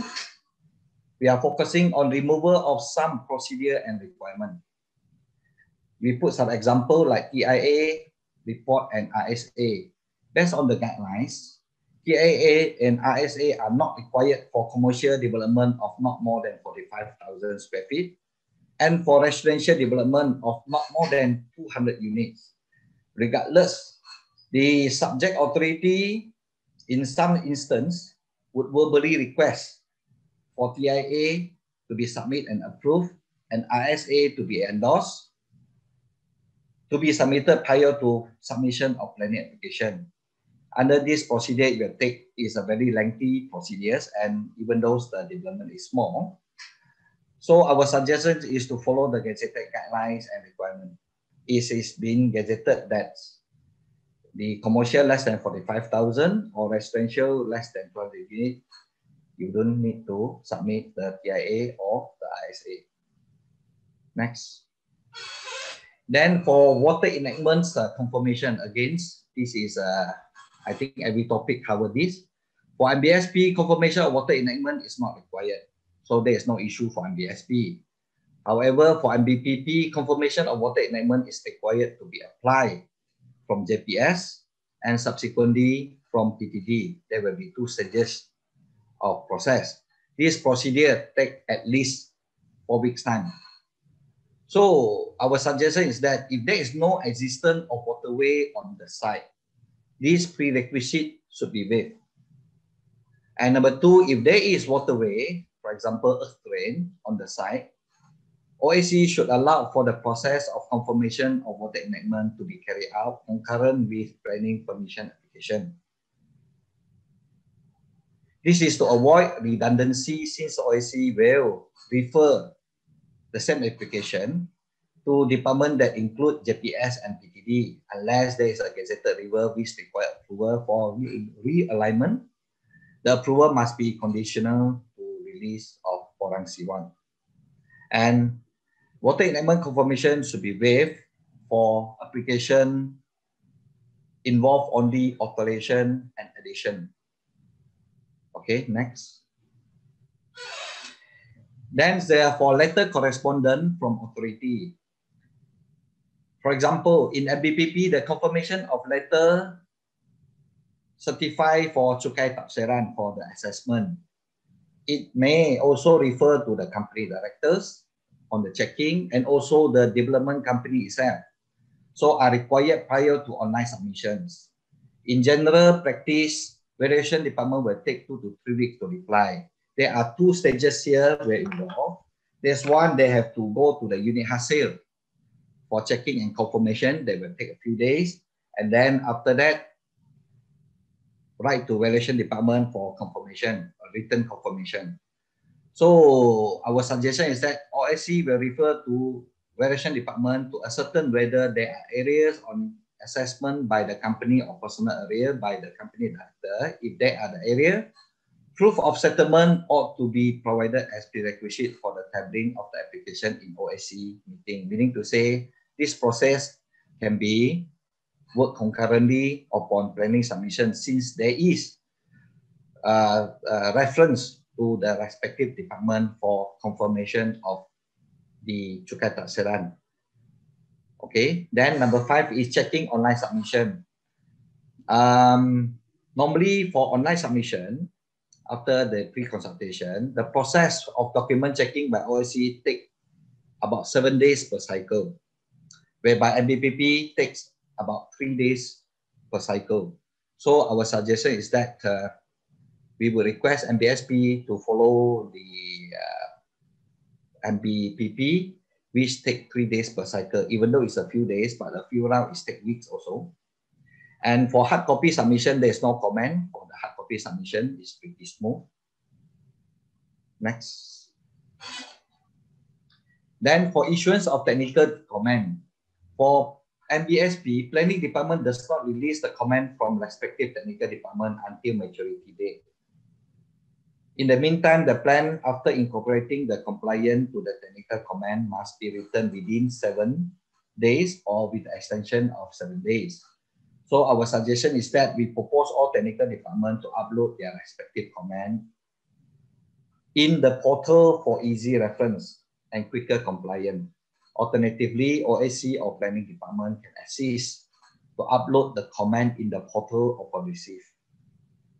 we are focusing on removal of some procedure and requirement. We put some example like E I A, report and R S A. Based on the guidelines, E I A and R S A are not required for commercial development of not more than forty-five thousand square feet and for residential development of not more than two hundred units. Regardless, the subject authority in some instance would verbally request for T I A to be submitted and approved and R S A to be endorsed, to be submitted prior to submission of planning application. Under this procedure, it will take is a very lengthy procedure, and even though the development is small. So our suggestion is to follow the gazetted guidelines and requirements. It is being gazetted that the commercial less than forty-five thousand or residential less than two hundred units, you don't need to submit the T I A or the R S A. Next. Then for water enactments uh, confirmation, against, this is, uh, I think every topic covered this. For M B S P, confirmation of water enactment is not required. So there is no issue for M B S P. However, for M P P P, confirmation of water enactment is required to be applied from J P S and subsequently from P T D. There will be two stages of process. This procedure takes at least four weeks time. So our suggestion is that if there is no existence of waterway on the site, this prerequisite should be waived. And number two, if there is waterway, for example, earth terrain on the site, O S C should allow for the process of confirmation of water enactment to be carried out concurrent with planning permission application. This is to avoid redundancy, since O S C will refer the same application to department that include J P S and P T D unless there is a gazetted river which requires approval for re realignment. The approval must be conditional to release of Borang C one. And water enactment confirmation should be waived for application involve only alteration and addition. Okay, next. Then therefore letter correspondence from authority. For example, in M P P P, the confirmation of letter certify for Cukai Tapseran for the assessment. It may also refer to the company directors on the checking and also the development company itself. So are required prior to online submissions. In general practice, variation department will take two to three weeks to reply. There are two stages here where involved. There's one, they have to go to the unit hasil for checking and confirmation. They will take a few days. And then after that, write to variation department for confirmation. Written confirmation. So our suggestion is that O S C will refer to variation department to ascertain whether there are areas on assessment by the company or personal area by the company director. If there are the area, proof of settlement ought to be provided as prerequisite for the tabling of the application in O S C meeting. Meaning to say, this process can be work concurrently upon planning submission, since there is uh, uh, reference to the respective department for confirmation of the cukai taksiran. Okay, then number five is checking online submission. Um, normally for online submission, after the pre-consultation, the process of document checking by O S C takes about seven days per cycle, whereby M P P P takes about three days per cycle. So our suggestion is that uh, we will request M P S P to follow the uh, M P P P, which take three days per cycle, even though it's a few days, but a few rounds take weeks also. And for hard copy submission, there's no comment for the hard copy submission, it's pretty smooth. Next. Then for issuance of technical comment, for M P S P, planning department does not release the comment from respective technical department until maturity date. In the meantime, the plan, after incorporating the compliance to the technical comment, must be written within seven days or with the extension of seven days. So our suggestion is that we propose all technical department to upload their respective comment in the portal for easy reference and quicker compliance. Alternatively, O S C or planning department can assist to upload the comment in the portal upon receive.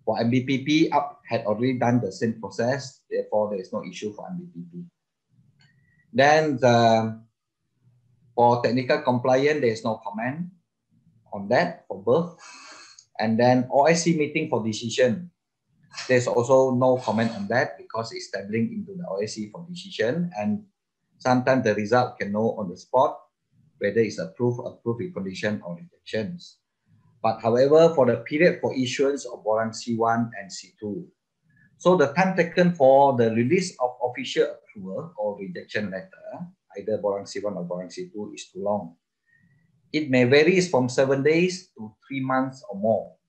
For M B P P, U P had already done the same process, therefore there is no issue for M B P P. Then the, for technical compliance, there is no comment on that for both. And then O S C meeting for decision, there's also no comment on that because it's dabbling into the O S C for decision, and sometimes the result can know on the spot whether it's approved, approved with condition or rejections. But however, for the period for issuance of Borang C one and C two, so the time taken for the release of official approval or rejection letter, either Borang C one or Borang C two, is too long. It may vary from seven days to three months or more.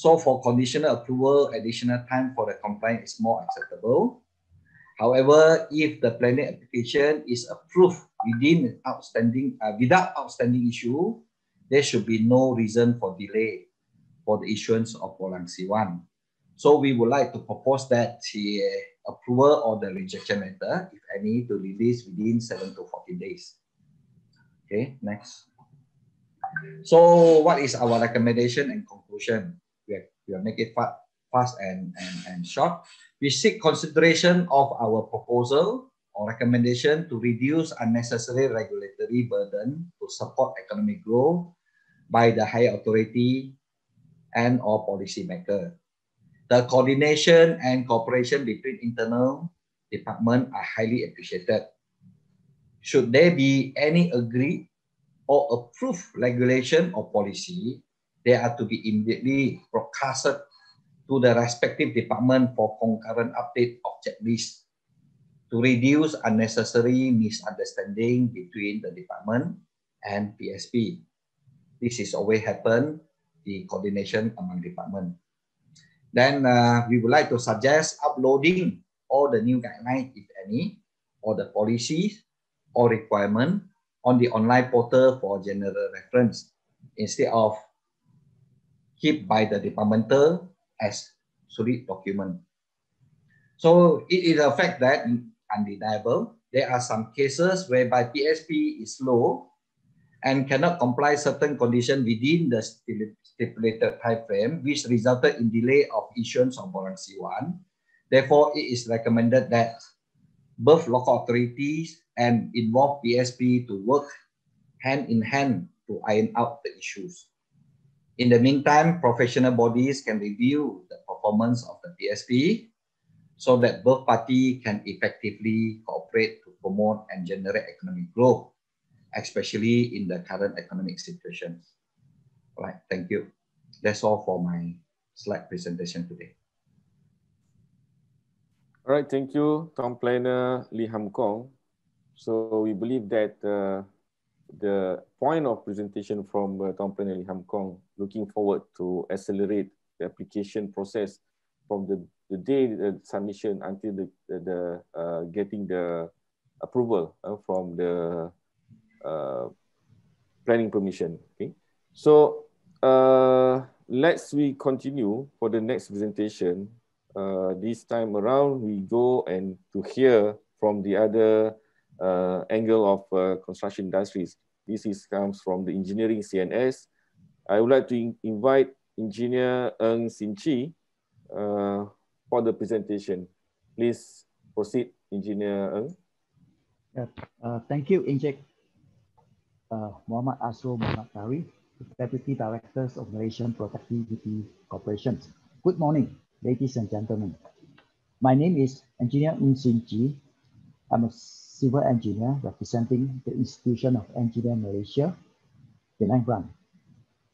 So for conditional approval, additional time for the compliance is more acceptable. However, if the planning application is approved within outstanding, uh, without outstanding issue, there should be no reason for delay for the issuance of Borang C one. So we would like to propose that the approval or the rejection letter, if any, to release within seven to fourteen days. Okay, next. So what is our recommendation and conclusion? We are, we are make it fa fast and, and, and short. We seek consideration of our proposal or recommendation to reduce unnecessary regulatory burden to support economic growth by the higher authority and or policymaker. The coordination and cooperation between internal departments are highly appreciated. Should there be any agreed or approved regulation or policy, they are to be immediately broadcasted to the respective department for concurrent update of checklists, to reduce unnecessary misunderstanding between the department and P S P. This is always happen, the coordination among department. Then uh, we would like to suggest uploading all the new guidelines, if any, or the policies or requirement on the online portal for general reference, instead of keep by the departmental as solid document. So it is a fact that undeniable, there are some cases whereby P S P is slow and cannot comply certain conditions within the stipulated time frame, which resulted in delay of issuance of Borang C one. Therefore, it is recommended that both local authorities and involve P S P to work hand in hand to iron out the issues. In the meantime, professional bodies can review the performance of the P S P so that both parties can effectively cooperate to promote and generate economic growth, especially in the current economic situation. All right, thank you. That's all for my slide presentation today. All right, thank you, Town Planner Lee Ham Kong. So we believe that uh, the point of presentation from uh, Town Planner Lee Ham Kong, looking forward to accelerate the application process from the the day the submission until the, the, the uh, getting the approval uh, from the uh, planning permission. Okay, so uh, let's we continue for the next presentation. Uh, this time around, we go and to hear from the other uh, angle of uh, construction industries. This is, comes from the engineering C N S. I would like to invite Engineer Ng Sin Chie uh, for the presentation. Please proceed, Engineer Ng. Yeah. Uh, thank you, Encik uh, Muhammad Asrul Muhammad Tawi, Deputy Directors of Malaysian Productivity Corporation. Good morning, ladies and gentlemen. My name is Engineer Ng Sin Chie. I'm a civil engineer representing the Institution of Engineers Malaysia, Penang branch,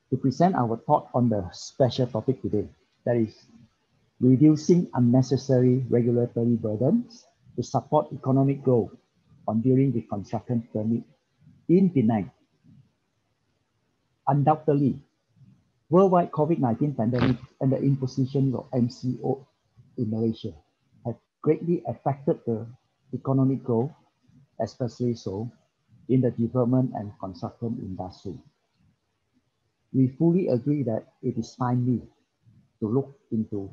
to present our thought on the special topic today, that is reducing unnecessary regulatory burdens to support economic growth on during the construction permit in Penang. Undoubtedly, worldwide COVID nineteen pandemic and the imposition of M C O in Malaysia have greatly affected the economic growth, especially so in the development and construction industry. We fully agree that it is timely to look into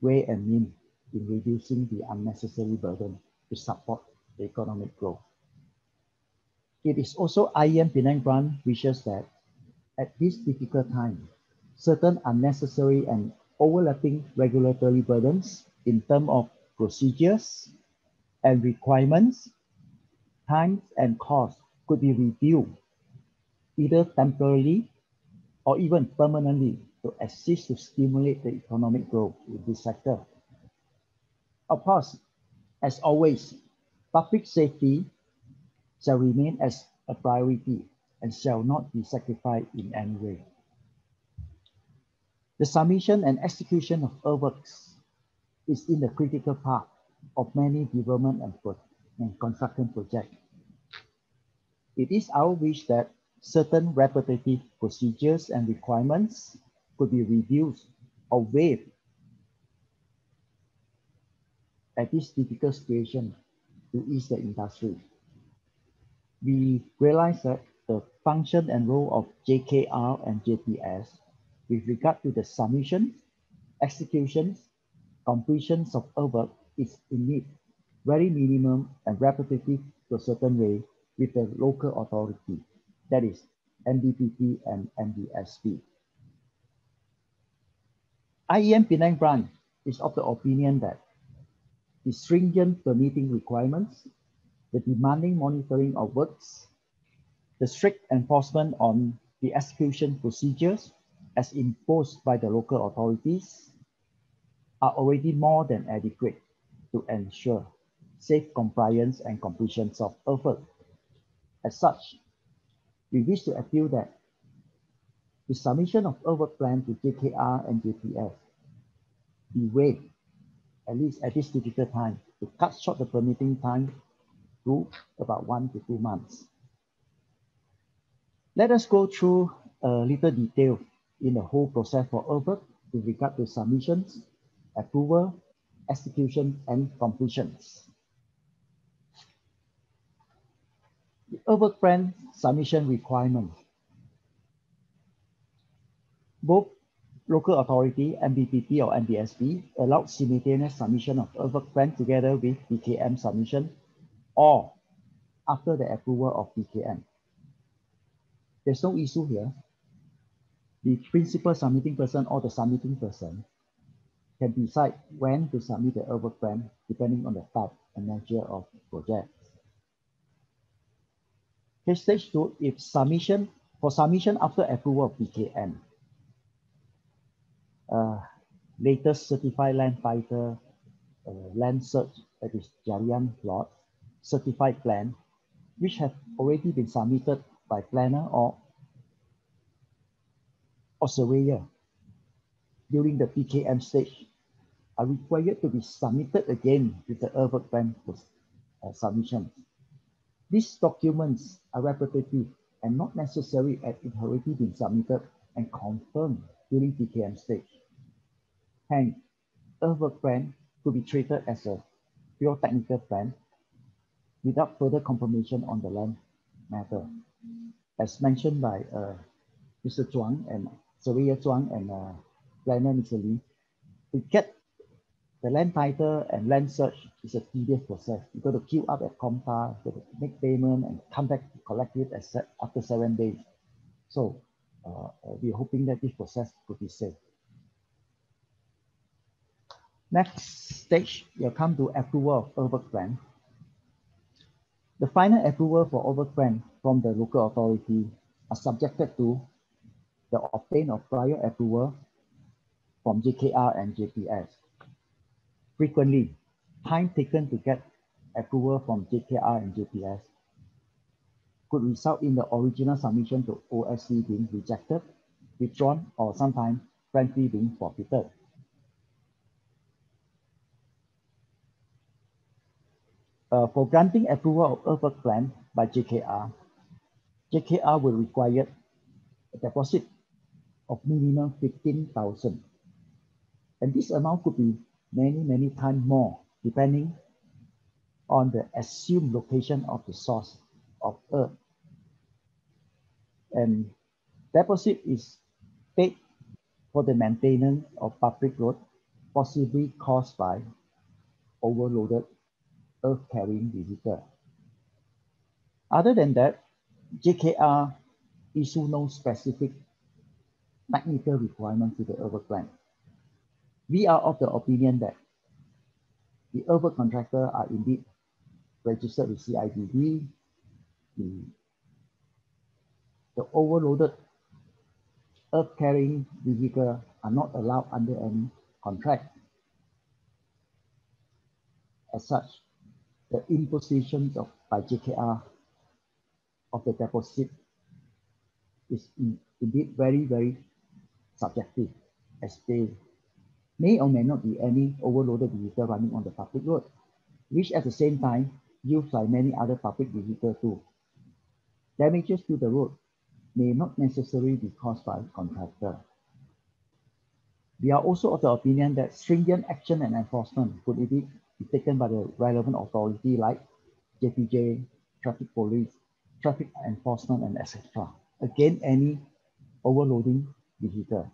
way and means in reducing the unnecessary burden to support the economic growth. It is also I E M Penang branch wishes that at this difficult time, certain unnecessary and overlapping regulatory burdens in terms of procedures and requirements, times and costs could be reviewed either temporarily or even permanently to assist to stimulate the economic growth in this sector. Of course, as always, public safety shall remain as a priority and shall not be sacrificed in any way. The submission and execution of earthworks is in the critical path of many development and, and construction projects. It is our wish that certain repetitive procedures and requirements could be reduced or waived at this difficult situation to ease the industry. We realize that the function and role of J K R and J P S with regard to the submissions, executions, completions of earthwork is indeed very minimum and repetitive to a certain way with the local authority, that is M P P P and M P S P. I E M Penang branch is of the opinion that the stringent permitting requirements, the demanding monitoring of works, the strict enforcement on the execution procedures as imposed by the local authorities are already more than adequate to ensure safe compliance and completion of earthwork. As such, we wish to appeal that the submission of earthwork plan to J K R and J P S be waived, at least at this difficult time, to cut short the permitting time to about one to two months. Let us go through a little detail in the whole process for earthwork with regard to submissions, approval, execution, and completions. The earthwork plan submission requirements. Both local authority, M P P P or M P S P, allowed simultaneous submission of earthwork plan together with P K M submission or after the approval of P K M. There's no issue here. The principal submitting person or the submitting person can decide when to submit the earthwork plan depending on the type and nature of project. Stage two, if submission for submission after approval of P K M, uh, latest certified land title, uh, land search, that is Jarian plot, certified plan, which have already been submitted by planner or, or surveyor during the P K M stage, are required to be submitted again with the earthwork plan uh, submission. These documents are repetitive and not necessary as it already been submitted and confirmed during P K M stage. Hence, earthwork plan could be treated as a pure technical plan without further confirmation on the land matter. As mentioned by uh, Mister Chuang and Surveyor Chuang and uh, Planner Mister Lee, to get the land title and land search is a tedious process. You got to queue up at Compa, you got to make payment and come back to collect it after seven days. So uh, we're hoping that this process could be safe. Next stage, you'll come to approval of urban plan. The final approval for urban plan from the local authority are subjected to the obtain of prior approval from J K R and J P S. Frequently, time taken to get approval from J K R and J P S could result in the original submission to O S C being rejected, withdrawn, or sometimes frankly being forfeited. Uh, for granting approval of earthwork plan by J K R, J K R will require a deposit of minimum fifteen thousand. And this amount could be many, many times more depending on the assumed location of the source of earth. And deposit is paid for the maintenance of public road, possibly caused by overloaded earth-carrying visitor. Other than that, J K R issue no specific technical requirement to the earthwork plan. We are of the opinion that the earthwork contractor are indeed registered with C I D D. The, the overloaded earth-carrying vehicle are not allowed under any contract. As such, the impositions of by J K R of the deposit is in, indeed very, very subjective, as there may or may not be any overloaded vehicle running on the public road, which at the same time used by many other public vehicles too. Damages to the road may not necessarily be caused by contractor. We are also of the opinion that stringent action and enforcement could indeed be taken by the relevant authority like J P J, traffic police, traffic enforcement, and et cetera against any overloading vehicle.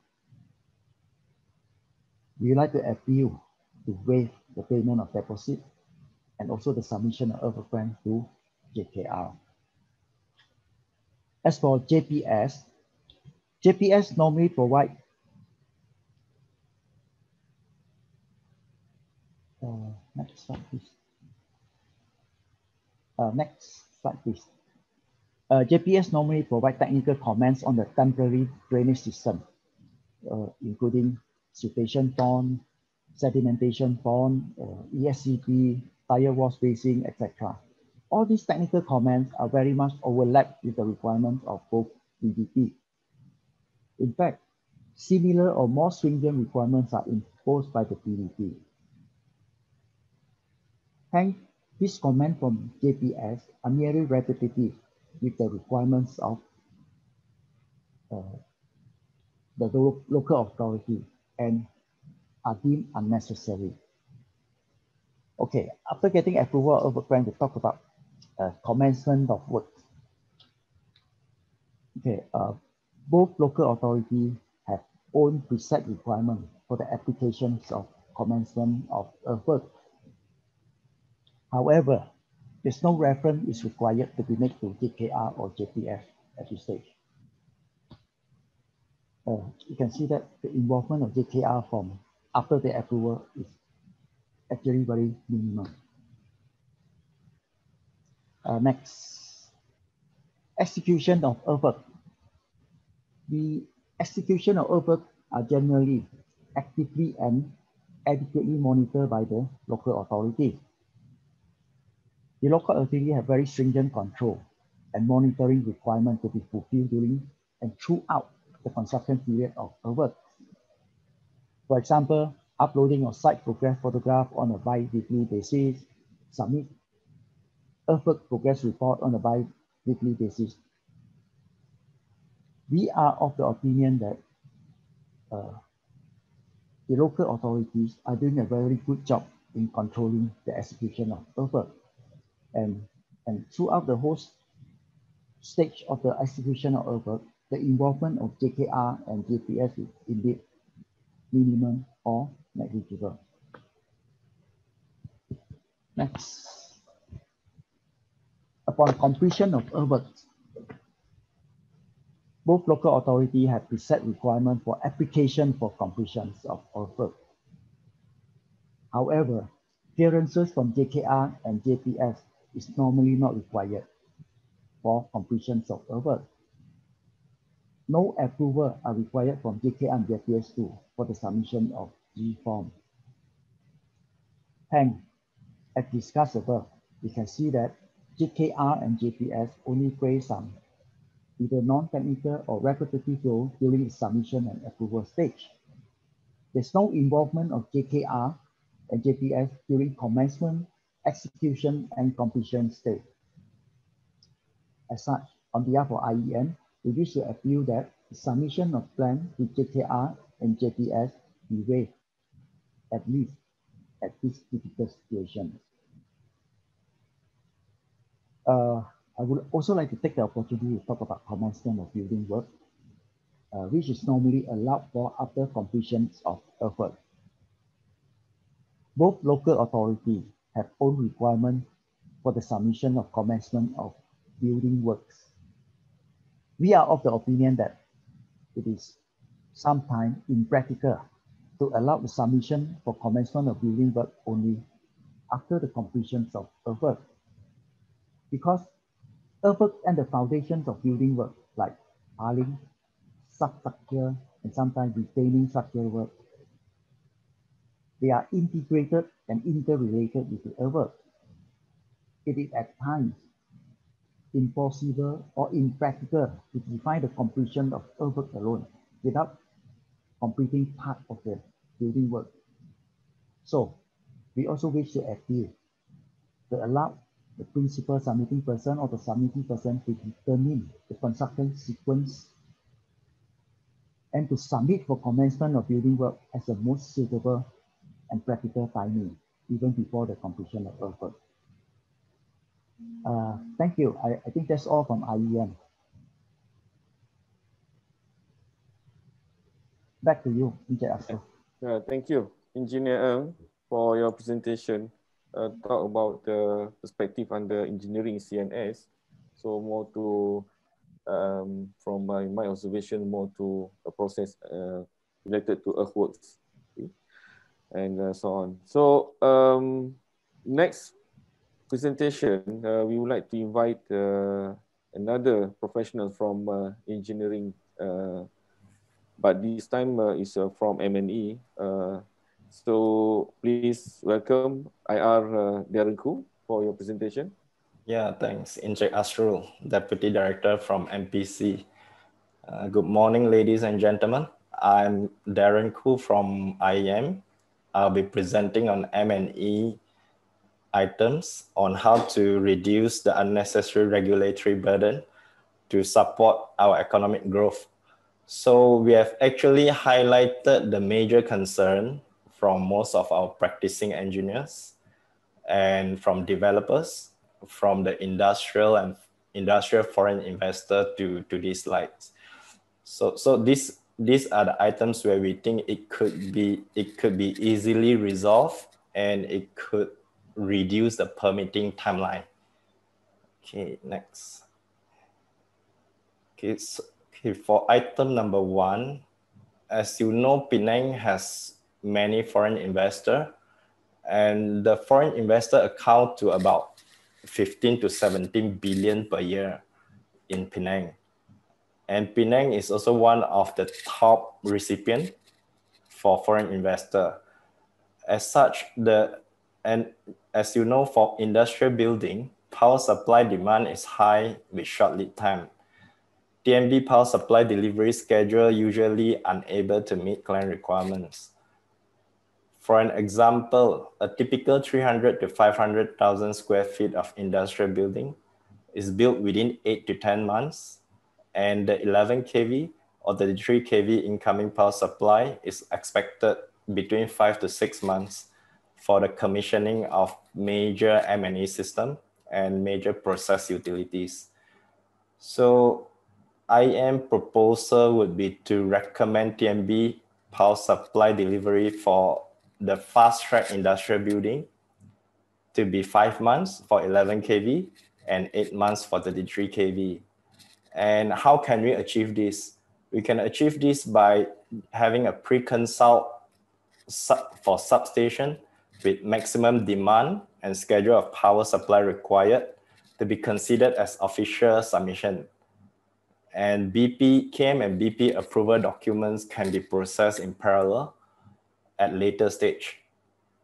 We would like to appeal to waive the payment of deposit and also the submission of earth plan to J K R. As for J P S, J P S normally provide Uh, next slide, please. Uh, next slide, please. Uh, J P S normally provides technical comments on the temporary drainage system, uh, including siltation pond, sedimentation pond, uh, E S C P, tire wall spacing, et cetera. All these technical comments are very much overlapped with the requirements of both P D P. In fact, similar or more stringent requirements are imposed by the P D P. Hence, these comments from J P S are merely repetitive with the requirements of uh, the lo local authority and are deemed unnecessary. Okay, after getting approval of a plan, we talk about uh, commencement of work. Okay, uh, both local authorities have own preset requirements for the applications of commencement of work. However, there's no reference is required to be made to J K R or J P S at this stage. Uh, you can see that the involvement of J K R from after the approval is actually very minimal. Uh, next, execution of earthwork. The execution of earthwork are generally actively and adequately monitored by the local authority. The local authority have very stringent control and monitoring requirements to be fulfilled during and throughout the construction period of earthwork. For example, uploading of site progress photograph on a bi-weekly basis, submit earthwork progress report on a bi-weekly basis. We are of the opinion that uh, the local authorities are doing a very good job in controlling the execution of earthwork. And, and throughout the whole stage of the execution of earthwork, the involvement of J K R and J P S is indeed minimum or negligible. Next. Upon completion of urban, both local authorities have preset requirements for application for completions of urban. However, clearances from J K R and J P S is normally not required for completions of urban. No approval are required from J K R and J P S two for the submission of G form. Hence, as discussed above, we can see that J K R and J P S only play some either non-technical or repetitive role during the submission and approval stage. There's no involvement of J K R and J P S during commencement, execution, and completion stage. As such, on behalf of I E M, we wish to appeal that the submission of plans to J K R and J P S be waived, at least at this difficult situation. Uh, I would also like to take the opportunity to talk about commencement of building work, uh, which is normally allowed for after completion of effort. Both local authorities have own requirements for the submission of commencement of building works. We are of the opinion that it is sometimes impractical to allow the submission for commencement of building work only after the completion of earthwork, because earthwork and the foundations of building work like piling, substructure, and sometimes retaining structural work, they are integrated and interrelated with the earthwork. It is at times impossible or impractical to define the completion of earthwork alone without completing part of the building work. So, we also wish to appeal to allow the principal submitting person or the submitting person to determine the construction sequence and to submit for commencement of building work as the most suitable and practical timing, even before the completion of earthwork. Uh, thank you. I, I think that's all from I E M. Back to you, Engineer Ashraf. Uh, thank you, Engineer Ng, for your presentation. Uh, talk about the perspective under engineering C N S. So more to, um, from my, my observation, more to a process uh, related to earthworks, okay, and uh, so on. So um, next presentation, uh, we would like to invite uh, another professional from uh, engineering, uh, but this time uh, is uh, from M and E. Uh, so please welcome I R uh, Darren Khoo for your presentation. Yeah, thanks, Encik Asrul, Deputy Director from M P C. Uh, good morning, ladies and gentlemen. I'm Darren Khoo from I E M. I'll be presenting on M and E items on how to reduce the unnecessary regulatory burden to support our economic growth. So we have actually highlighted the major concern from most of our practicing engineers and from developers, from the industrial and industrial foreign investor to, to these slides. So, so this, these are the items where we think it could be, it could be easily resolved and it could reduce the permitting timeline. Okay, next. Okay, so, okay, for item number one, as you know, Penang has many foreign investors, and the foreign investor account to about fifteen to seventeen billion per year in Penang. And Penang is also one of the top recipients for foreign investor. As such, the And as you know, for industrial building, power supply demand is high with short lead time. T N B power supply delivery schedule usually unable to meet client requirements. For an example, a typical three hundred to five hundred thousand square feet of industrial building is built within eight to ten months, and the eleven K V or the three K V incoming power supply is expected between five to six months for the commissioning of major M and E system and major process utilities. So I E M proposal would be to recommend T N B power supply delivery for the fast track industrial building to be five months for eleven K V and eight months for thirty-three K V. And how can we achieve this? We can achieve this by having a pre-consult sub for substation with maximum demand and schedule of power supply required to be considered as official submission. And B P K M and B P approval documents can be processed in parallel at later stage,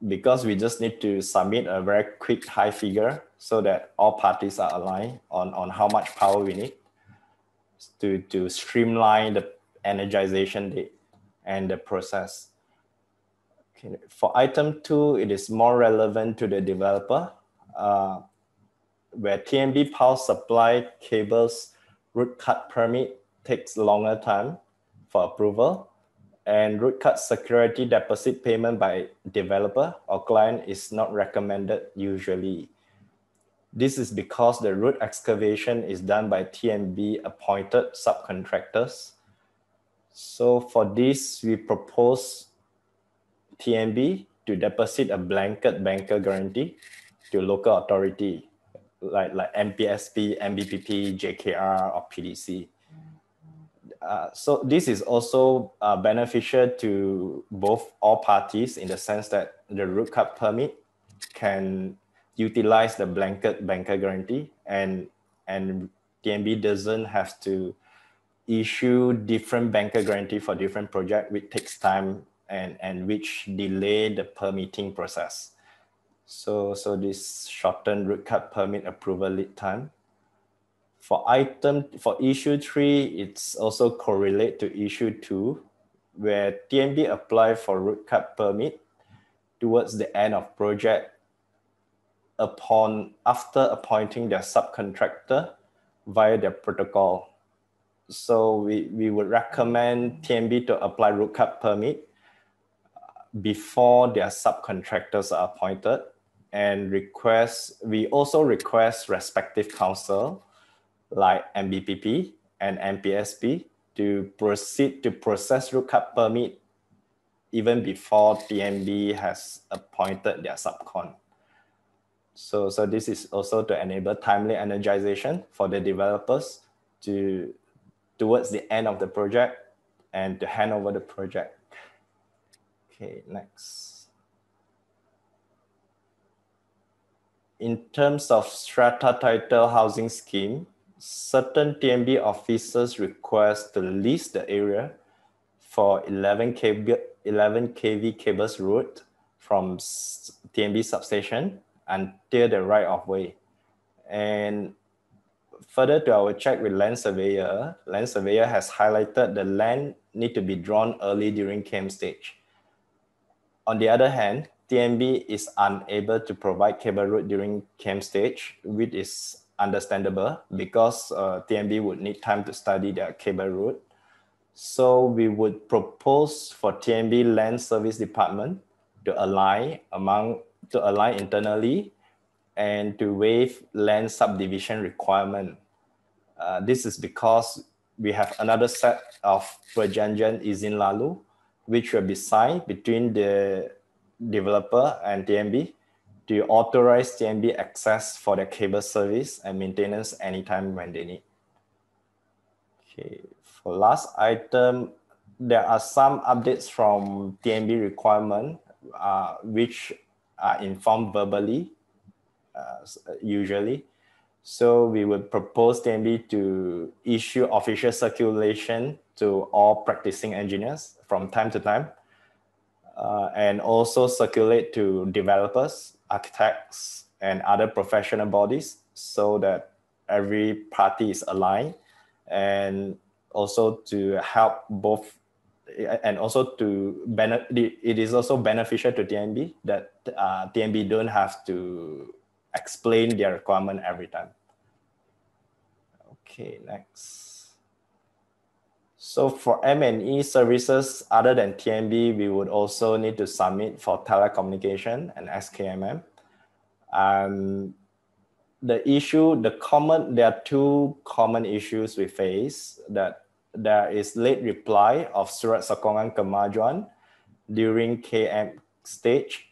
because we just need to submit a very quick high figure so that all parties are aligned on, on how much power we need to, to streamline the energization date and the process. Okay. For item two, it is more relevant to the developer, uh, where T N B power supply cables root cut permit takes longer time for approval, and root cut security deposit payment by developer or client is not recommended usually. This is because the root excavation is done by T N B appointed subcontractors. So for this, we propose T N B to deposit a blanket banker guarantee to local authority, like, like M P S P, M P P P, J K R, or P D C. Uh, so this is also uh, beneficial to both all parties in the sense that the root cut permit can utilize the blanket banker guarantee, and, and T N B doesn't have to issue different banker guarantee for different project, which takes time and, and which delay the permitting process. So, so this shortened root cut permit approval lead time. For item, for issue three, it's also correlate to issue two, where T N B apply for root cut permit towards the end of project upon, after appointing their subcontractor via their protocol. So we, we would recommend T N B to apply root cut permit before their subcontractors are appointed, and request, we also request respective council like M B P P and M P S P to proceed to process root cut permit even before T N B has appointed their subcon. So, so this is also to enable timely energization for the developers to towards the end of the project and to hand over the project. Okay, next. In terms of strata title housing scheme, certain T N B officers request to lease the area for eleven K V cables route from T N B substation until the right of way. And further to our check with land surveyor, land surveyor has highlighted the land need to be drawn early during K M stage. On the other hand, T N B is unable to provide cable route during K M stage, which is understandable because uh, T N B would need time to study their cable route. So we would propose for T N B Land Service Department to align among to align internally and to waive land subdivision requirement. Uh, this is because we have another set of perjanjian izin lalu, which will be signed between the developer and T N B to authorize T N B access for the cable service and maintenance anytime when they need. Okay, for last item, there are some updates from T N B requirement, uh, which are informed verbally, uh, usually. So we would propose T N B to issue official circulation to all practicing engineers from time to time, uh, and also circulate to developers, architects, and other professional bodies so that every party is aligned, and also to help both, and also to benefit, it is also beneficial to T N B that uh, T N B don't have to explain their requirement every time. Okay, next. So for M and E services other than T N B, we would also need to submit for telecommunication and S K M M. Um, the issue, the common, there are two common issues we face, that there is late reply of Surat Sokongan Kemajuan during K M stage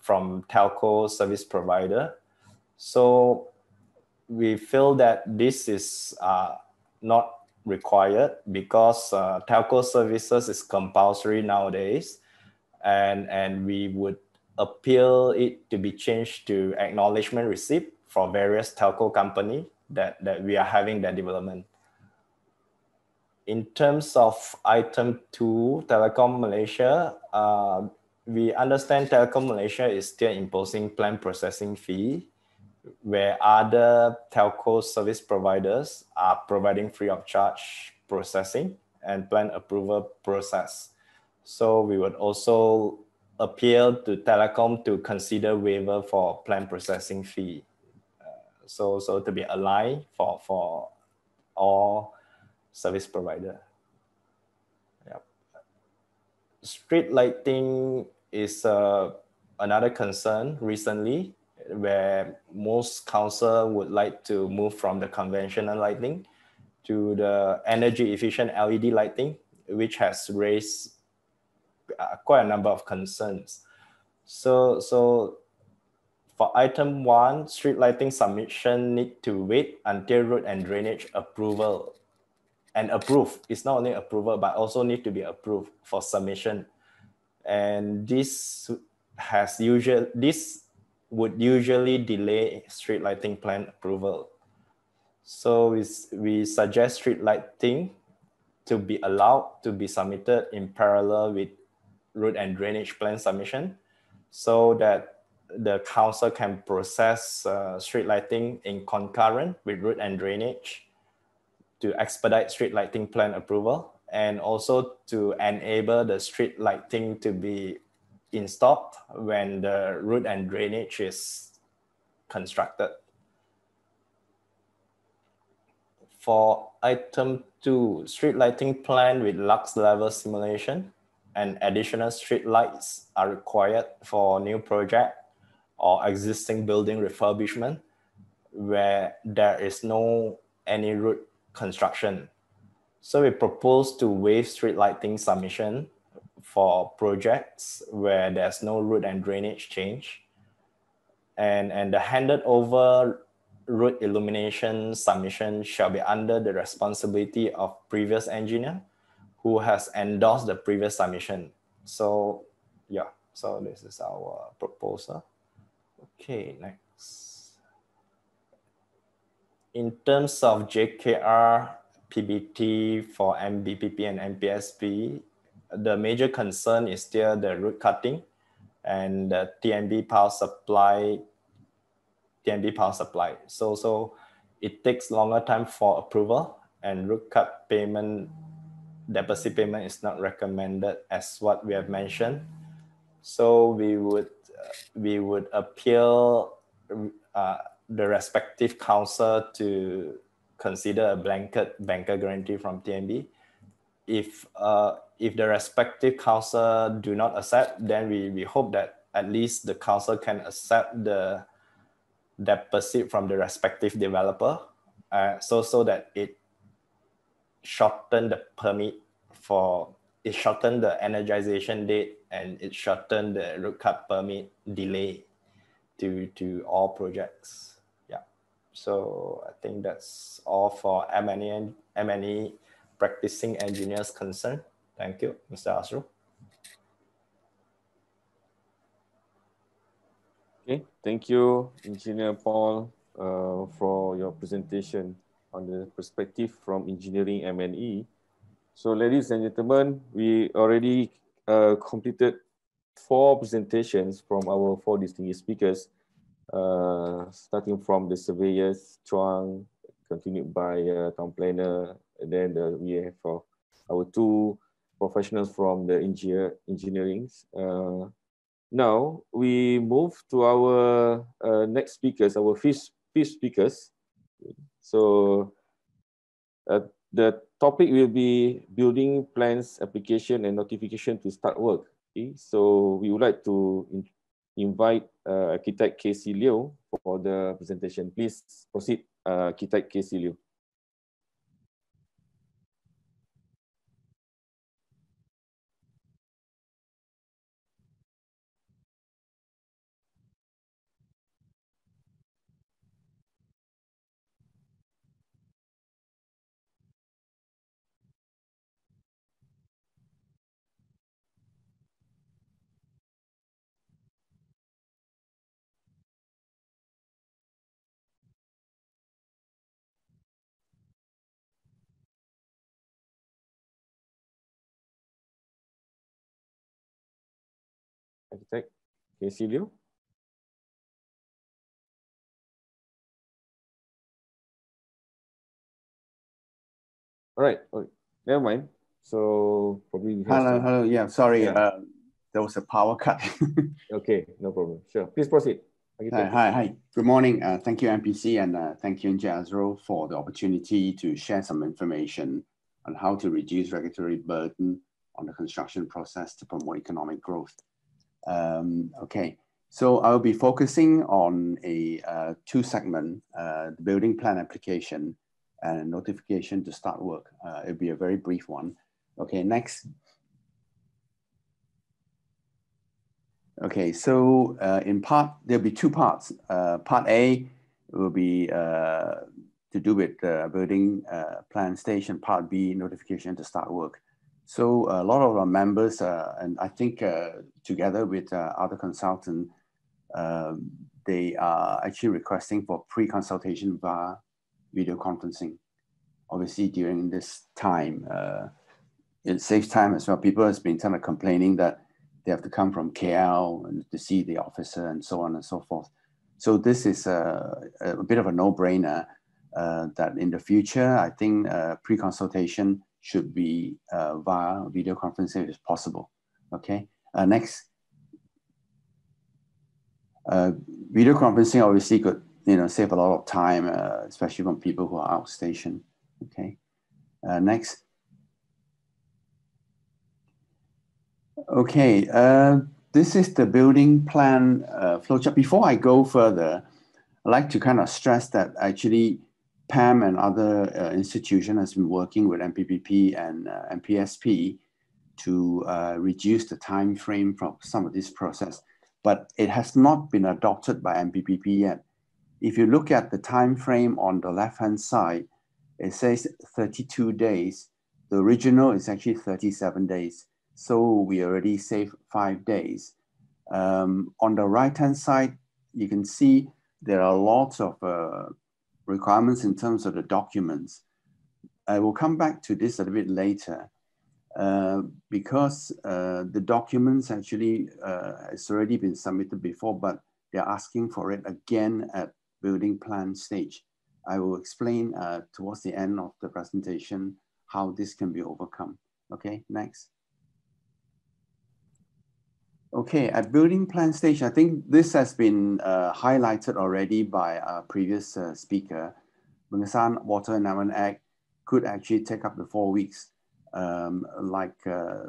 from telco service provider. So we feel that this is uh, not required because uh, telco services is compulsory nowadays, and, and we would appeal it to be changed to acknowledgement receipt for various telco company that, that we are having that development. In terms of item two, Telekom Malaysia, uh, we understand Telekom Malaysia is still imposing plan processing fee, where other telco service providers are providing free of charge processing and plan approval process. So we would also appeal to Telekom to consider waiver for plan processing fee. Uh, so, so to be aligned for, for all service provider. Yep. Street lighting is uh, another concern recently, where most council would like to move from the conventional lighting to the energy efficient L E D lighting, which has raised uh, quite a number of concerns. So, so for item one, street lighting submission need to wait until road and drainage approval and approved. It's not only approval, but also need to be approved for submission. And this has usual, this would usually delay street lighting plan approval. So we, we suggest street lighting to be allowed to be submitted in parallel with road and drainage plan submission, so that the council can process uh, street lighting in concurrent with road and drainage to expedite street lighting plan approval, and also to enable the street lighting to be installed when the road and drainage is constructed. For item two, street lighting plan with lux level simulation and additional street lights are required for new project or existing building refurbishment where there is no any road construction. So we propose to waive street lighting submission for projects where there's no road and drainage change, and, and the handed over road illumination submission shall be under the responsibility of previous engineer who has endorsed the previous submission. So yeah, so this is our proposal. Okay, next. In terms of J K R P B T for M P P P and M P S P, the major concern is still the root cutting and the T N B power supply, T N B power supply. So, so it takes longer time for approval, and root cut payment, deposit payment is not recommended as what we have mentioned. So we would, uh, we would appeal uh, the respective council to consider a blanket banker guarantee from T N B. If uh, if the respective council do not accept, then we, we hope that at least the council can accept the deposit from the respective developer, uh, so so that it shorten the permit for it shorten the energization date, and it shorten the road cut permit delay to to all projects. Yeah, so I think that's all for M and E M and E practicing engineers concerned. Thank you, Mister Asru. Okay, thank you, Engineer Paul, uh, for your presentation on the perspective from engineering M and E. So ladies and gentlemen, we already uh, completed four presentations from our four distinguished speakers, uh, starting from the surveyors, Chuang, continued by uh, town planner, and then uh, we have uh, our two professionals from the engineer, engineering. Uh, now we move to our uh, next speakers, our fifth, fifth speakers. So uh, the topic will be building plans, application and notification to start work. Okay? So we would like to invite uh, Architect K C Leow for the presentation. Please proceed, uh, Architect K C Leow. Architect K C Leow. All right, okay. Never mind. So probably hello, hello. Yeah, sorry. Yeah. Uh, there was a power cut. Okay, no problem. Sure, please proceed. Hi, hi, hi. Good morning. Uh, thank you, M P C, and uh, thank you, N J A S R O, for the opportunity to share some information on how to reduce regulatory burden on the construction process to promote economic growth. Um, okay, so I'll be focusing on a uh, two segment, uh, the building plan application and notification to start work. Uh, it'll be a very brief one. Okay, next. Okay, so uh, in part, there'll be two parts. Uh, part A will be uh, to do with uh, building uh, plan stage, and part B, notification to start work. So a lot of our members, uh, and I think uh, together with uh, other consultants, uh, they are actually requesting for pre-consultation via video conferencing. Obviously during this time, uh, it saves time as well. People have been kind of complaining that they have to come from K L and to see the officer and so on and so forth. So this is a, a bit of a no-brainer uh, that in the future, I think uh, pre-consultation should be uh, via video conferencing if possible. Okay, uh, next. Uh, video conferencing obviously could you know, save a lot of time, uh, especially from people who are outstation. Okay, uh, next. Okay, uh, this is the building plan uh, flowchart. Before I go further, I'd like to kind of stress that actually P A M and other uh, institution has been working with M P P P and uh, M P S P to uh, reduce the time frame from some of this process, but it has not been adopted by M P P P yet. If you look at the time frame on the left-hand side, it says thirty-two days. The original is actually thirty-seven days. So we already saved five days. Um, on the right-hand side, you can see there are lots of uh, requirements in terms of the documents. I will come back to this a little bit later uh, because uh, the documents actually uh, it's already been submitted before, but they're asking for it again at building plan stage. I will explain uh, towards the end of the presentation how this can be overcome. Okay, next. Okay, at building plan stage, I think this has been uh, highlighted already by our previous uh, speaker. Pengesahan Water Enactment Act could actually take up to four weeks. Um, like uh,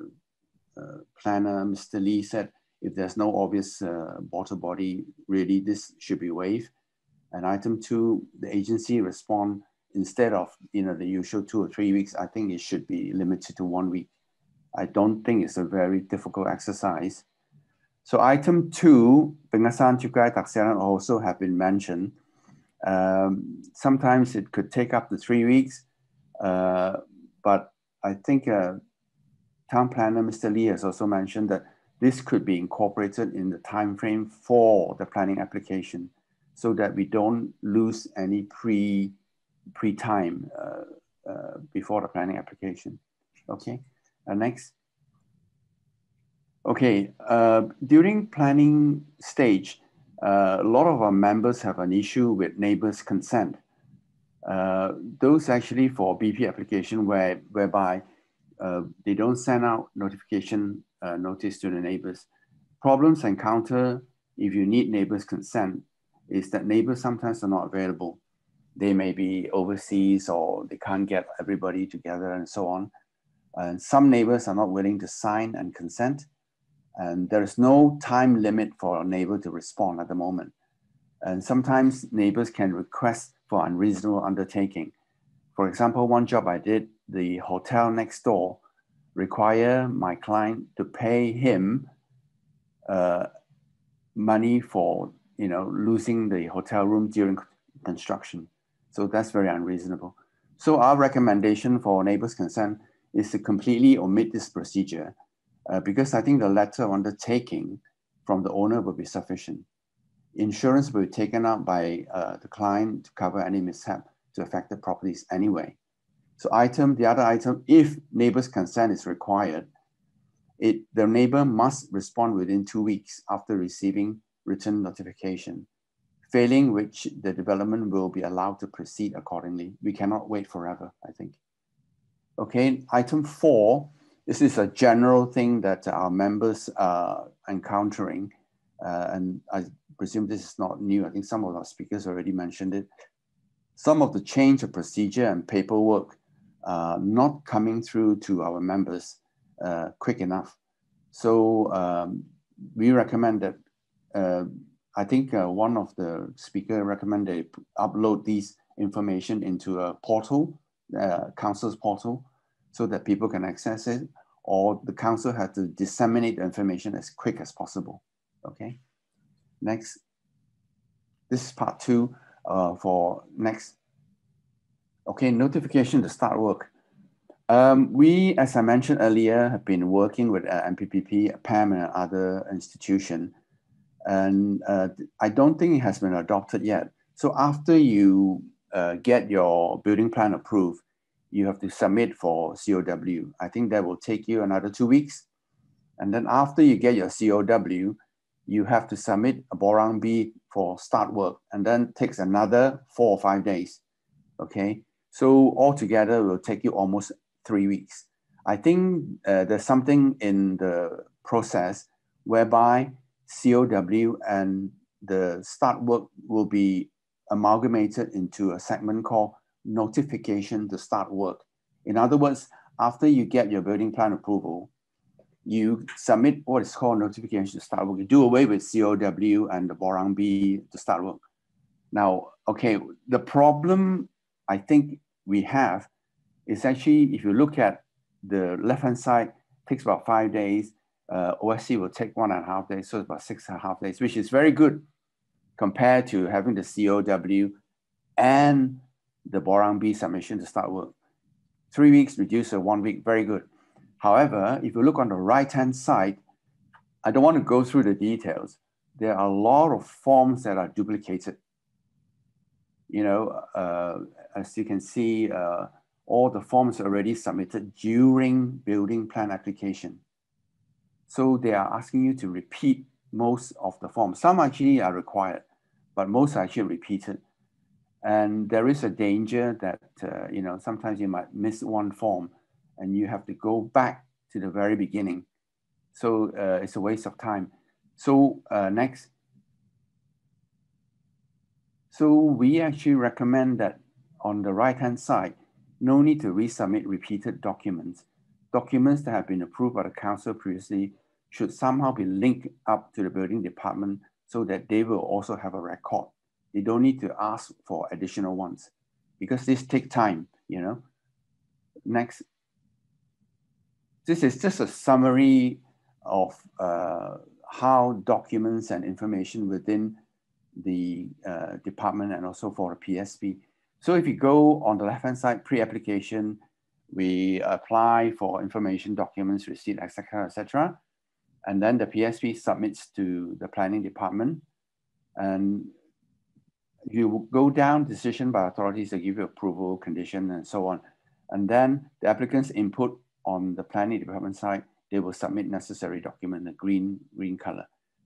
uh, planner Mister Lee said, if there's no obvious uh, water body, really this should be waived. And item two, the agency respond instead of you know the usual two or three weeks. I think it should be limited to one week. I don't think it's a very difficult exercise. So item two, pengesahan cukai taksiran also have been mentioned. Um, sometimes it could take up to three weeks, uh, but I think uh, town planner Mister Lee has also mentioned that this could be incorporated in the time frame for the planning application, so that we don't lose any pre pre time uh, uh, before the planning application. Okay, uh, next. Okay, uh, during planning stage, uh, a lot of our members have an issue with neighbors' consent. Uh, those actually for B P application where, whereby uh, they don't send out notification uh, notice to the neighbors. Problems encountered if you need neighbors' consent is that neighbors sometimes are not available. They may be overseas or they can't get everybody together and so on. And some neighbors are not willing to sign and consent. And there is no time limit for a neighbor to respond at the moment. And sometimes neighbors can request for unreasonable undertaking. For example, one job I did, the hotel next door required my client to pay him uh, money for, you know, losing the hotel room during construction. So that's very unreasonable. So our recommendation for neighbors' consent is to completely omit this procedure uh, because I think the letter of undertaking from the owner will be sufficient. Insurance will be taken out by uh, the client to cover any mishap to affect the properties anyway. So item, the other item, if neighbor's consent is required, it, the neighbor must respond within two weeks after receiving written notification, failing which the development will be allowed to proceed accordingly. We cannot wait forever, I think. Okay, item four, this is a general thing that our members are encountering, uh, and I presume this is not new. I think some of our speakers already mentioned it. Some of the change of procedure and paperwork uh, not coming through to our members uh, quick enough. So um, we recommend that, uh, I think uh, one of the speakers recommended upload these information into a portal, uh, council's portal, so that people can access it, or the council had to disseminate the information as quick as possible, okay? Next, this is part two. Uh, for next, okay, notification to start work. Um, we, as I mentioned earlier, have been working with uh, M P P P, P A M, and other institution, and uh, I don't think it has been adopted yet. So after you uh, get your building plan approved, you have to submit for C O W. I think that will take you another two weeks. And then after you get your C O W, you have to submit a Borang B for start work, and then takes another four or five days, okay? So altogether, it will take you almost three weeks. I think uh, there's something in the process whereby C O W and the start work will be amalgamated into a segment called notification to start work. In other words, after you get your building plan approval, you submit what is called notification to start work. You do away with C O W and the Borang B to start work. Now, okay, the problem I think we have is actually, if you look at the left-hand side, it takes about five days. Uh, O S C will take one and a half days, so it's about six and a half days, which is very good compared to having the C O W and the Borang B submission to start work. Three weeks reduced to one week, very good. However, if you look on the right-hand side, I don't want to go through the details. There are a lot of forms that are duplicated. You know, uh, as you can see, uh, all the forms already submitted during building plan application. So they are asking you to repeat most of the forms. Some actually are required, but most are actually repeated. And there is a danger that, uh, you know, sometimes you might miss one form, and you have to go back to the very beginning. So uh, it's a waste of time. So uh, next. So we actually recommend that on the right-hand side, no need to resubmit repeated documents. Documents that have been approved by the council previously should somehow be linked up to the building department so that they will also have a record. They don't need to ask for additional ones because this takes time, you know. Next. This is just a summary of uh, how documents and information within the uh, department and also for the P S P. So if you go on the left-hand side, pre-application, we apply for information, documents, receipt, et cetera, et cetera. And then the P S P submits to the planning department. And you go down, decision by authorities that give you approval, condition, and so on. And then the applicant's input on the planning department side, they will submit necessary document, the green, green color,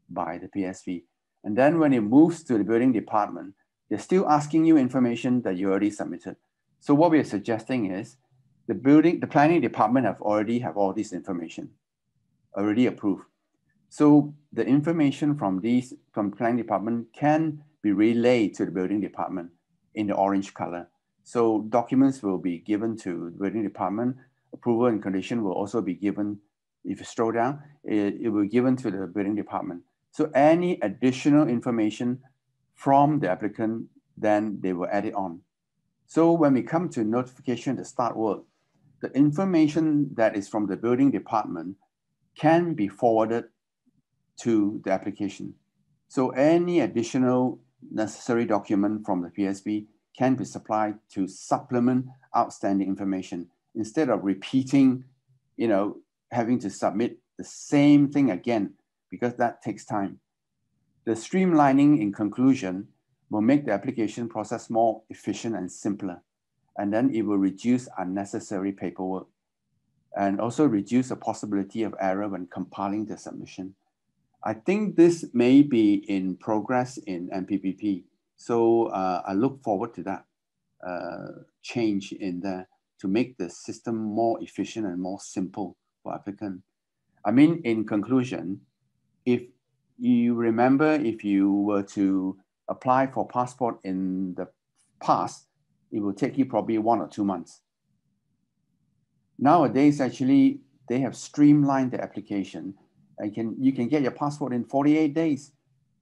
by the P S P. And then when it moves to the building department, they're still asking you information that you already submitted. So what we are suggesting is the building, the planning department have already have all this information, already approved. So the information from these, from planning department can be relayed to the building department in the orange color. So documents will be given to the building department. Approval and condition will also be given If you scroll down, it, it will be given to the building department. So any additional information from the applicant, then they will add it on. So when we come to notification to start work, the information that is from the building department can be forwarded to the application. So any additional necessary document from the P S B can be supplied to supplement outstanding information instead of repeating, you know, having to submit the same thing again, because that takes time. The streamlining, in conclusion, will make the application process more efficient and simpler, and then it will reduce unnecessary paperwork and also reduce the possibility of error when compiling the submission. I think this may be in progress in M P P P, so uh, I look forward to that uh, change in there to make the system more efficient and more simple for applicant. I mean, in conclusion, if you remember, if you were to apply for passport in the past, it will take you probably one or two months. Nowadays, actually, they have streamlined the application and can, you can get your passport in forty-eight days,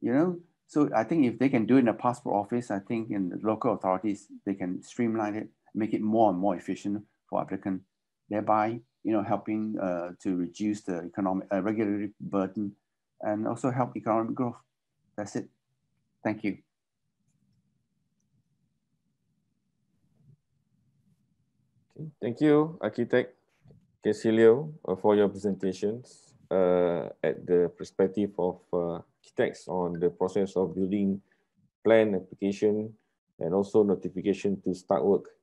you know? So I think if they can do it in the passport office, I think in the local authorities, they can streamline it, make it more and more efficient for applicant, thereby, you know, helping uh, to reduce the economic uh, regulatory burden and also help economic growth. That's it. Thank you. Okay. Thank you, Architect Casilio, uh, for your presentations uh, at the perspective of uh, architects on the process of building plan application and also notification to start work.